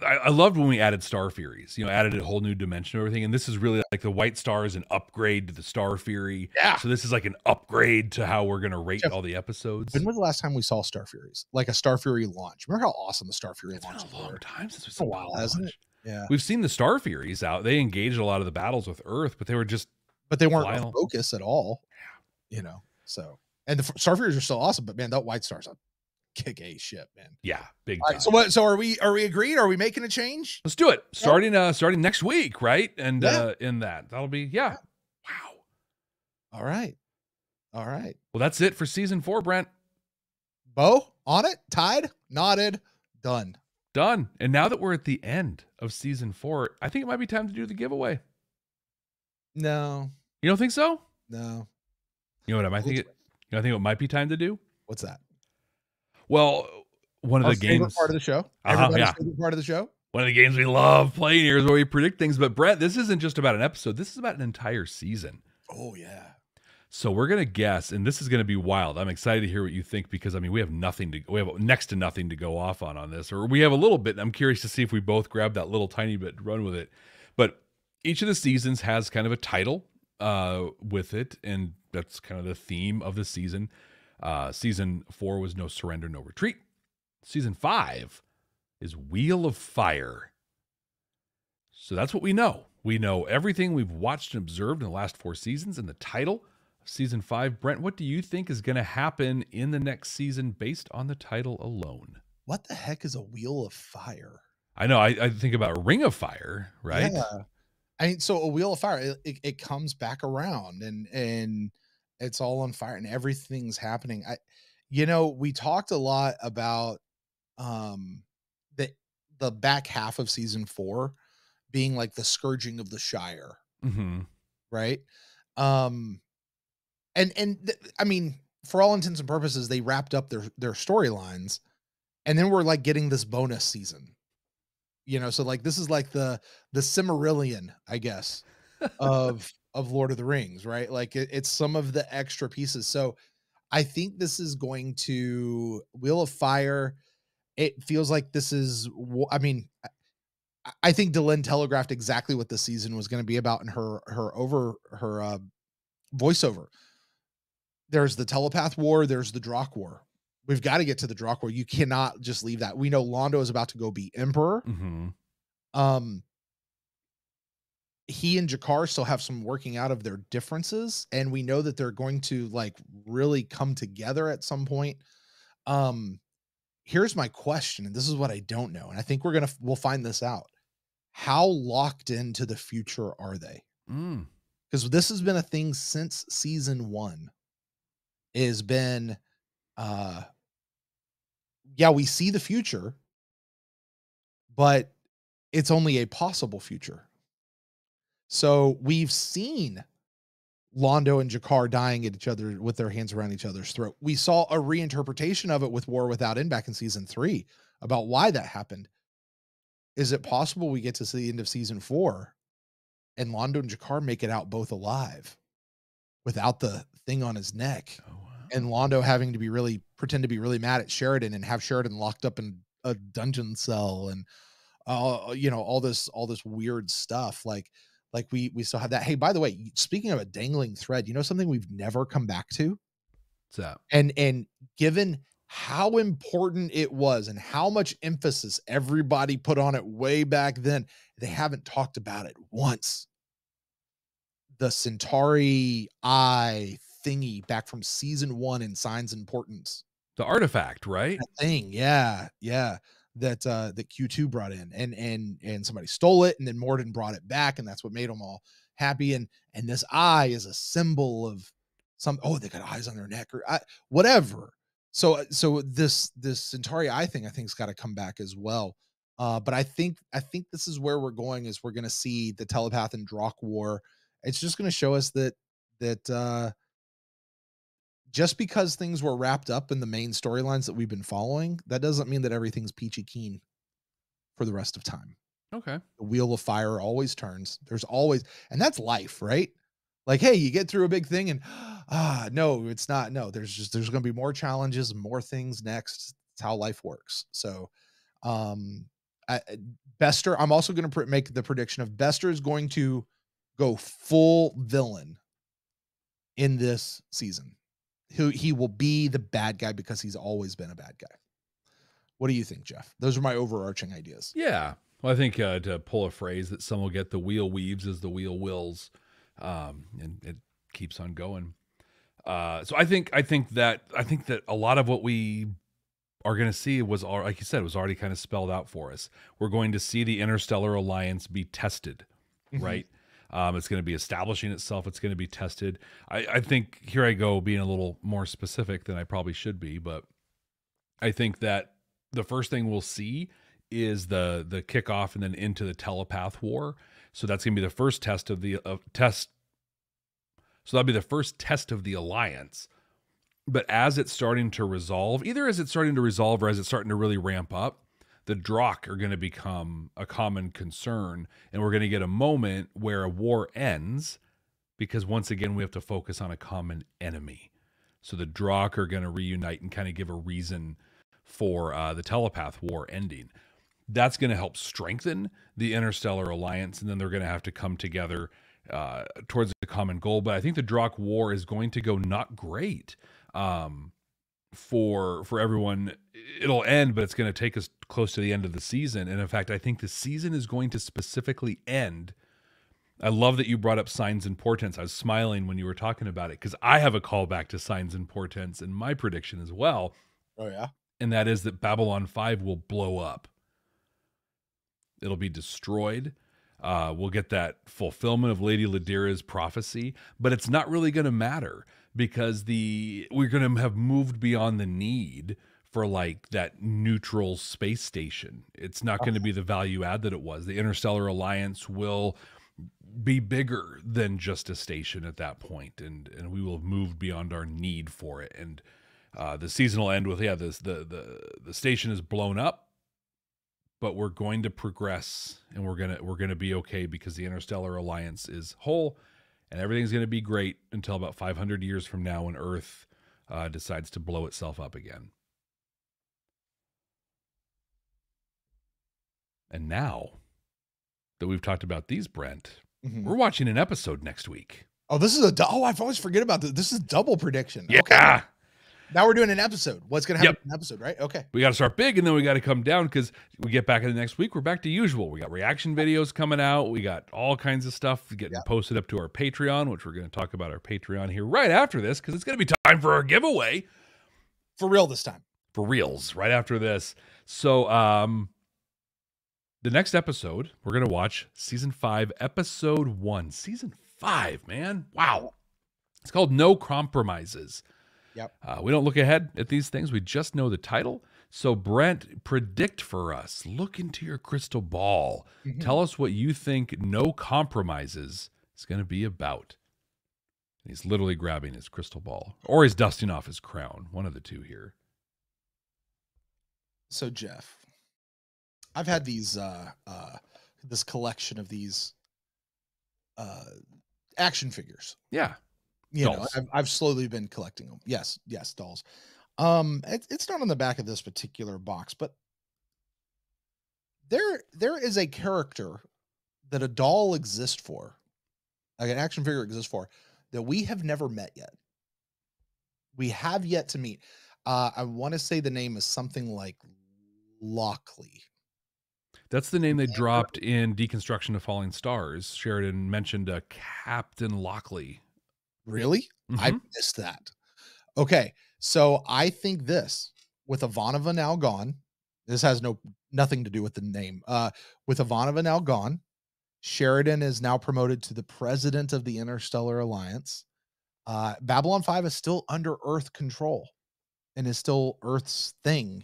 I loved when we added Star Furies, you know, added a whole new dimension and everything. And this is really like the White Star is an upgrade to the Star Fury. Yeah. So this is like an upgrade to how we're going to rate Jeff, all the episodes. When was the last time we saw Star Furies? Like a Star Fury launch. Remember how awesome the Star Fury launch was? It's been a long time since we've seen a while, hasn't it? Yeah. We've seen the Star Furies out. They engaged a lot of the battles with Earth, but they were just. But they weren't in focus at all. Yeah. You know, so. And the Star Furies are still awesome, but man, that White Star's up. Kick a shit, man. Yeah, big time. Right, so what? So are we? Are we agreed? Are we making a change? Let's do it. Starting, uh, starting next week, right? And yeah. uh, in that, that'll be yeah. yeah. Wow. All right, all right. Well, that's it for season four, Brent. Bo on it, tied, nodded, done, done. And now that we're at the end of season four, I think it might be time to do the giveaway. No, you don't think so? No. You know what I might think? It, you know, I think it might be time to do. What's that? Well, one of Our the games part of the show, uh-huh, yeah. part of the show, one of the games we love playing here is where we predict things. But Brent, this isn't just about an episode. This is about an entire season. Oh yeah. So we're going to guess, and this is going to be wild. I'm excited to hear what you think, because I mean, we have nothing to, we have next to nothing to go off on, on this, or we have a little bit. I'm curious to see if we both grab that little tiny bit and run with it. But each of the seasons has kind of a title, uh, with it. And that's kind of the theme of the season. Uh, season four was No Surrender, No Retreat. Season five is Wheel of Fire. So that's what we know. We know everything we've watched and observed in the last four seasons. And the title of season five, Brent, what do you think is going to happen in the next season based on the title alone? What the heck is a Wheel of Fire? I know. I, I think about a Ring of Fire, right? Yeah. I mean, so a Wheel of Fire, it, it, it comes back around, and, and, it's all on fire and everything's happening. I, you know, we talked a lot about, um, the, the back half of season four being like the scourging of the Shire. Mm-hmm. Right. Um, and, and I mean, for all intents and purposes, they wrapped up their, their storylines, and then we're like getting this bonus season, you know? So like, this is like the, the Cimmerillion, I guess, of, of Lord of the Rings, right? Like it, it's some of the extra pieces. So I think this is going to Wheel of Fire. It feels like this is, I mean, I think Delenn telegraphed exactly what the season was going to be about in her, her over her uh, voiceover. There's the telepath war. There's the Drakh war. We've got to get to the Drakh war. You cannot just leave that. We know Londo is about to go be emperor. Mm-hmm. Um, he and G'Kar still have some working out of their differences, and we know that they're going to like really come together at some point. Um, here's my question, and this is what I don't know. And I think we're going to, we'll find this out. How locked into the future are they? Mm. Cause this has been a thing since season one. It has been, uh, yeah, we see the future, but it's only a possible future. So we've seen Londo and G'Kar dying at each other with their hands around each other's throat. We saw a reinterpretation of it with War Without End back in season three about why that happened. Is it possible we get to see the end of season four and Londo and G'Kar make it out both alive without the thing on his neck? Oh, wow. And Londo having to be really pretend to be really mad at Sheridan and have Sheridan locked up in a dungeon cell and, uh, you know, all this, all this weird stuff. Like, Like we, we still have that. Hey, by the way, speaking of a dangling thread, you know, something we've never come back to. What's that? And, and given how important it was and how much emphasis everybody put on it way back then, they haven't talked about it once. The Centauri eye thingy back from season one in Signs and Portents. The artifact, right? That thing. Yeah. Yeah. that uh that Q two brought in, and and and somebody stole it, and then Morden brought it back, and that's what made them all happy. And and this eye is a symbol of some, oh, they got eyes on their neck or I, whatever. So so this this Centauri eye thing, I think, has got to come back as well. Uh but I think I think this is where we're going, is we're going to see the telepath and Drakh war. It's just going to show us that that uh just because things were wrapped up in the main storylines that we've been following, that doesn't mean that everything's peachy keen for the rest of time. Okay. The wheel of fire always turns. There's always, and that's life, right? Like, hey, you get through a big thing and, ah, no, it's not. No, there's just, there's going to be more challenges, more things next. It's how life works. So, um, I, Bester, I'm also going to make the prediction of Bester is going to go full villain in this season. Who he will be the bad guy because he's always been a bad guy. What do you think, Jeff? Those are my overarching ideas. Yeah. Well, I think uh, to pull a phrase that some will get, the wheel weaves as the wheel wills, um, and it keeps on going. Uh, so I think, I think that, I think that a lot of what we are going to see was, all, like you said, was already kind of spelled out for us. We're going to see the Interstellar Alliance be tested, right? Um, it's going to be establishing itself. It's going to be tested. I, I think here I go being a little more specific than I probably should be, but I think that the first thing we'll see is the the kickoff and then into the telepath war. So that's going to be the first test of the uh, test. So that'll be the first test of the alliance. But as it's starting to resolve, either as it's starting to resolve or as it's starting to really ramp up, the Drakh are going to become a common concern, and we're going to get a moment where a war ends, because once again, we have to focus on a common enemy. So the Drakh are going to reunite and kind of give a reason for uh, the telepath war ending. That's going to help strengthen the Interstellar Alliance, and then they're going to have to come together uh, towards the common goal. But I think the Drakh war is going to go not great. Um, for for everyone, it'll end, but it's going to take us close to the end of the season. And in fact, I think the season is going to specifically end. I love that you brought up Signs and Portents. I was smiling when you were talking about it, because I have a callback to Signs and Portents in my prediction as well. Oh yeah. And that is that Babylon five will blow up. It'll be destroyed. Uh, we'll get that fulfillment of Lady Ladira's prophecy, but it's not really going to matter, because the we're going to have moved beyond the need for like that neutral space station. It's not going to be the value add that it was. The Interstellar Alliance will be bigger than just a station at that point, and and we will have moved beyond our need for it. And uh, the season will end with, yeah, this, the the the station is blown up, but we're going to progress, and we're gonna we're gonna be okay because the Interstellar Alliance is whole. And everything's going to be great until about five hundred years from now, when Earth uh, decides to blow itself up again. And now that we've talked about these, Brent, mm-hmm. we're watching an episode next week. Oh, this is a, oh, I've always forget about this. This is double prediction. Yeah. Okay. Now we're doing an episode. What's going to happen yep. in an episode, right? Okay. We got to start big, and then we got to come down, because we get back in the next week, we're back to usual. We got reaction videos coming out. We got all kinds of stuff getting yep. posted up to our Patreon, which we're going to talk about our Patreon here right after this, because it's going to be time for our giveaway. For real this time. For reals, right after this. So um, the next episode, we're going to watch Season five, Episode one. Season five, man. Wow. It's called No Compromises. Yep. Uh, we don't look ahead at these things. We just know the title. So Brent, predict for us, look into your crystal ball. Mm-hmm. Tell us what you think No Compromises is going to be about. And he's literally grabbing his crystal ball, or he's dusting off his crown. One of the two here. So Jeff, I've had these, uh, uh, this collection of these, uh, action figures. Yeah. You dolls. know, I've, I've slowly been collecting them. Yes. Yes. Dolls. Um, it, it's not on the back of this particular box, but there, there is a character that a doll exists for, like an action figure exists for, that we have never met yet. We have yet to meet. Uh, I want to say the name is something like Lockley. That's the name they dropped in Deconstruction of Falling Stars. Sheridan mentioned a Captain Lockley. Really? Mm-hmm. I missed that. Okay. So I think this, with Ivanova now gone, this has no nothing to do with the name. Uh, with Ivanova now gone, Sheridan is now promoted to the president of the Interstellar Alliance. Uh, Babylon five is still under Earth control and is still Earth's thing.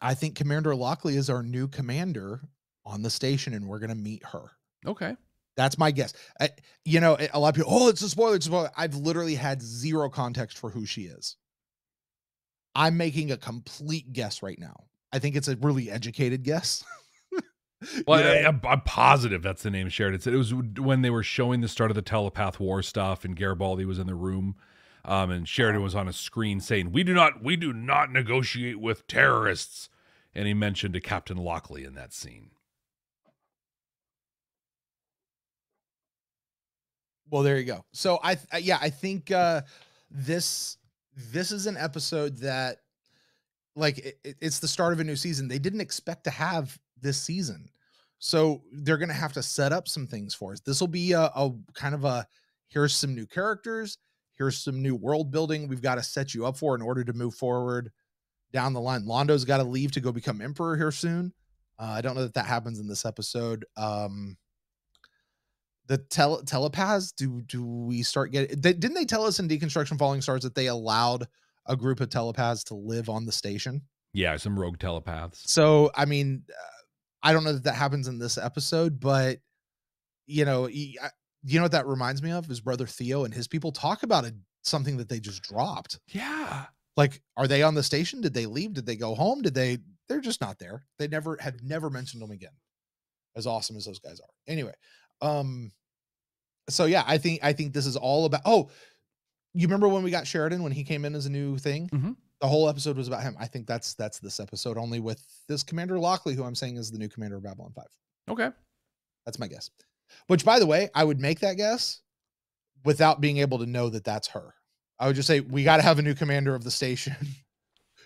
I think Commander Lockley is our new commander on the station, and we're going to meet her. Okay. That's my guess. I, you know, a lot of people, oh, it's a spoiler, it's a spoiler. I've literally had zero context for who she is. I'm making a complete guess right now. I think it's a really educated guess. Well, you know? I, I'm positive that's the name Sheridan said. It was when they were showing the start of the telepath war stuff and Garibaldi was in the room. Um, and Sheridan was on a screen saying, we do not, we do not negotiate with terrorists. And he mentioned a Captain Lockley in that scene. Well, there you go. So I, th yeah, I think, uh, this, this is an episode that, like, it, it's the start of a new season. They didn't expect to have this season. So they're going to have to set up some things for us. This will be a, a kind of a, here's some new characters. Here's some new world building we've got to set you up for in order to move forward down the line. Londo's got to leave to go become emperor here soon. Uh, I don't know that that happens in this episode. Um, the tele telepaths, do do we start getting... They, didn't they tell us in Deconstruction Falling Stars that they allowed a group of telepaths to live on the station? Yeah, some rogue telepaths. So, I mean, uh, I don't know that that happens in this episode, but, you know... He, I, you know what that reminds me of? His brother Theo and his people talk about it, something that they just dropped. Yeah. Like, are they on the station? Did they leave? Did they go home? Did they, they're just not there. They never have never mentioned them again. As awesome as those guys are. Anyway. Um, so yeah, I think, I think this is all about, oh, you remember when we got Sheridan, when he came in as a new thing, mm-hmm. the whole episode was about him. I think that's, that's this episode, only with this Commander Lockley, who I'm saying is the new commander of Babylon five. Okay. That's my guess. Which, by the way, I would make that guess without being able to know that that's her. I would just say, we got to have a new commander of the station.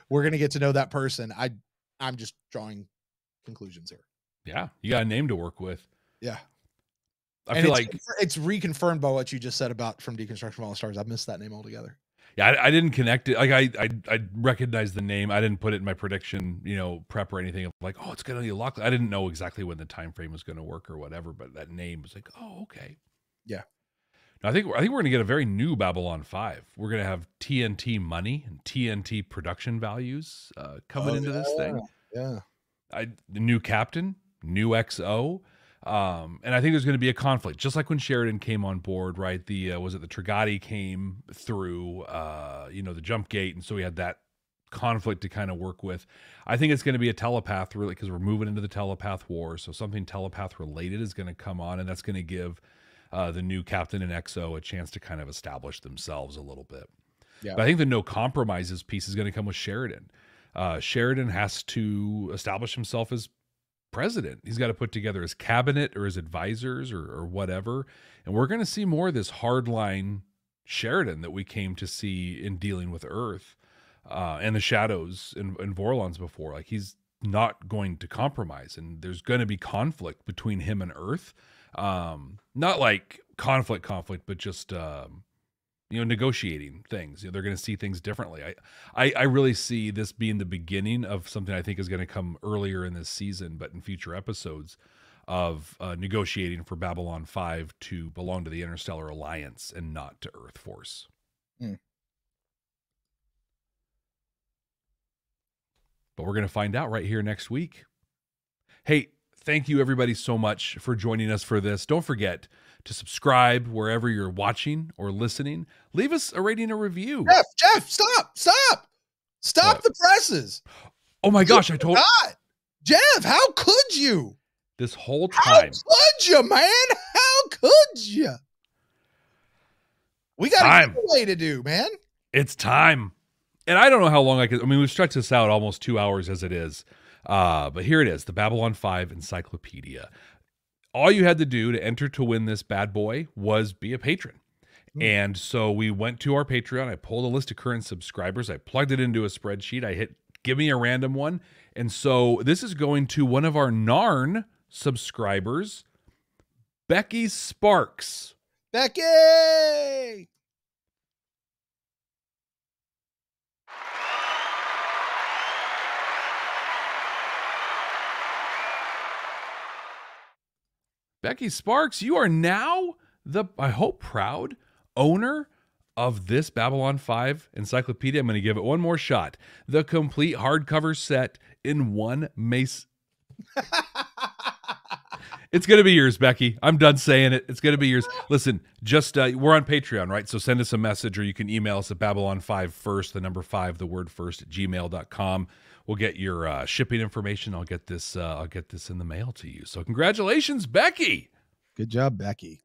We're going to get to know that person. I, I'm just drawing conclusions here. Yeah. You got a name to work with. Yeah. I and feel it's, like it's reconfirmed by what you just said about from Deconstruction of All Stars. I missed that name altogether. Yeah. I, I didn't connect it. Like I, I, I recognized the name. I didn't put it in my prediction, you know, prep or anything of like, oh, it's going to be Lockley. I didn't know exactly when the time frame was going to work or whatever, but that name was like, oh, okay. Yeah. Now, I think, I think we're going to get a very new Babylon five. We're going to have T N T money and T N T production values, uh, coming oh, into yeah. this thing. Yeah. I, the new captain, new X O. Um, and I think there's going to be a conflict, just like when Sheridan came on board, right? The, uh, was it the Trigati came through, uh, you know, the jump gate. And so we had that conflict to kind of work with. I think it's going to be a telepath really, cause we're moving into the telepath war. So something telepath related is going to come on, and that's going to give, uh, the new captain and X O a chance to kind of establish themselves a little bit. Yeah. But I think the No Compromises piece is going to come with Sheridan. Uh, Sheridan has to establish himself as president. He's got to put together his cabinet or his advisors or, or whatever. And we're going to see more of this hardline Sheridan that we came to see in dealing with Earth, uh, and the Shadows and, and Vorlons before. Like, he's not going to compromise, and there's going to be conflict between him and Earth. Um, not like conflict conflict, but just, um, you know, negotiating things. You know, they're going to see things differently. I, I, I really see this being the beginning of something I think is going to come earlier in this season, but in future episodes, of uh, negotiating for Babylon five to belong to the Interstellar Alliance and not to Earth Force. Mm. But we're going to find out right here next week. Hey, thank you everybody so much for joining us for this. Don't forget to subscribe wherever you're watching or listening. Leave us a rating or review. Jeff, Jeff, stop, stop, stop what? The presses. Oh my gosh, I told you. Jeff, how could you? This whole time. How could you, man? How could you? We got a giveaway to do, man. It's time. And I don't know how long I could. I mean, we've stretched this out almost two hours as it is. Uh, but here it is, the Babylon five Encyclopedia. All you had to do to enter to win this bad boy was be a patron. Mm-hmm. And so we went to our Patreon. I pulled a list of current subscribers. I plugged it into a spreadsheet. I hit give me a random one. And so this is going to one of our Narn subscribers, Becky Sparks. Becky! Becky Sparks, you are now the, I hope, proud owner of this Babylon five Encyclopedia. I'm going to give it one more shot. The complete hardcover set in one mace. It's going to be yours, Becky. I'm done saying it. It's going to be yours. Listen, just uh, we're on Patreon, right? So send us a message or you can email us at Babylon five first, the number five, the word first, at gmail dot com. We'll get your uh, shipping information. I'll get this uh, I'll get this in the mail to you. So congratulations, Becky. Good job, Becky.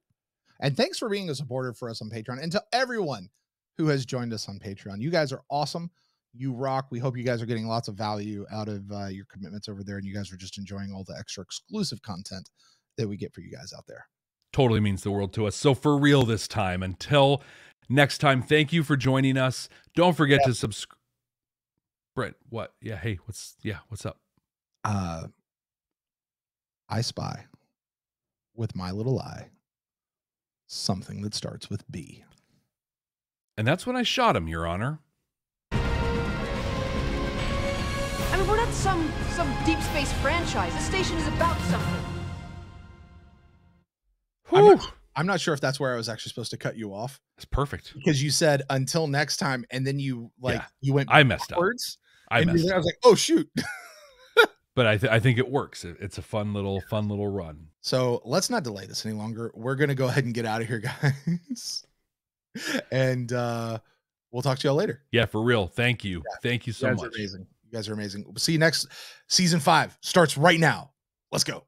And thanks for being a supporter for us on Patreon. And to everyone who has joined us on Patreon, you guys are awesome. You rock. We hope you guys are getting lots of value out of uh, your commitments over there. And you guys are just enjoying all the extra exclusive content that we get for you guys out there. Totally means the world to us. So for real this time, until next time, thank you for joining us. Don't forget yeah. to subscribe. Brent, what? Yeah. Hey, what's, yeah. What's up? Uh, I spy with my little eye something that starts with B. And that's when I shot him, Your Honor. I mean, we're not some, some deep space franchise. This station is about something. I'm not, I'm not sure if that's where I was actually supposed to cut you off. That's perfect. Because you said until next time. And then you like, yeah. you went, I messed up. I messed up. I was like, oh shoot. But I, th I think it works. It, it's a fun little, fun little run. So let's not delay this any longer. We're going to go ahead and get out of here, guys. And uh, we'll talk to y'all later. Yeah, for real. Thank you. Yeah. Thank you so much. Amazing. You guys are amazing. We'll see you next. Season five starts right now. Let's go.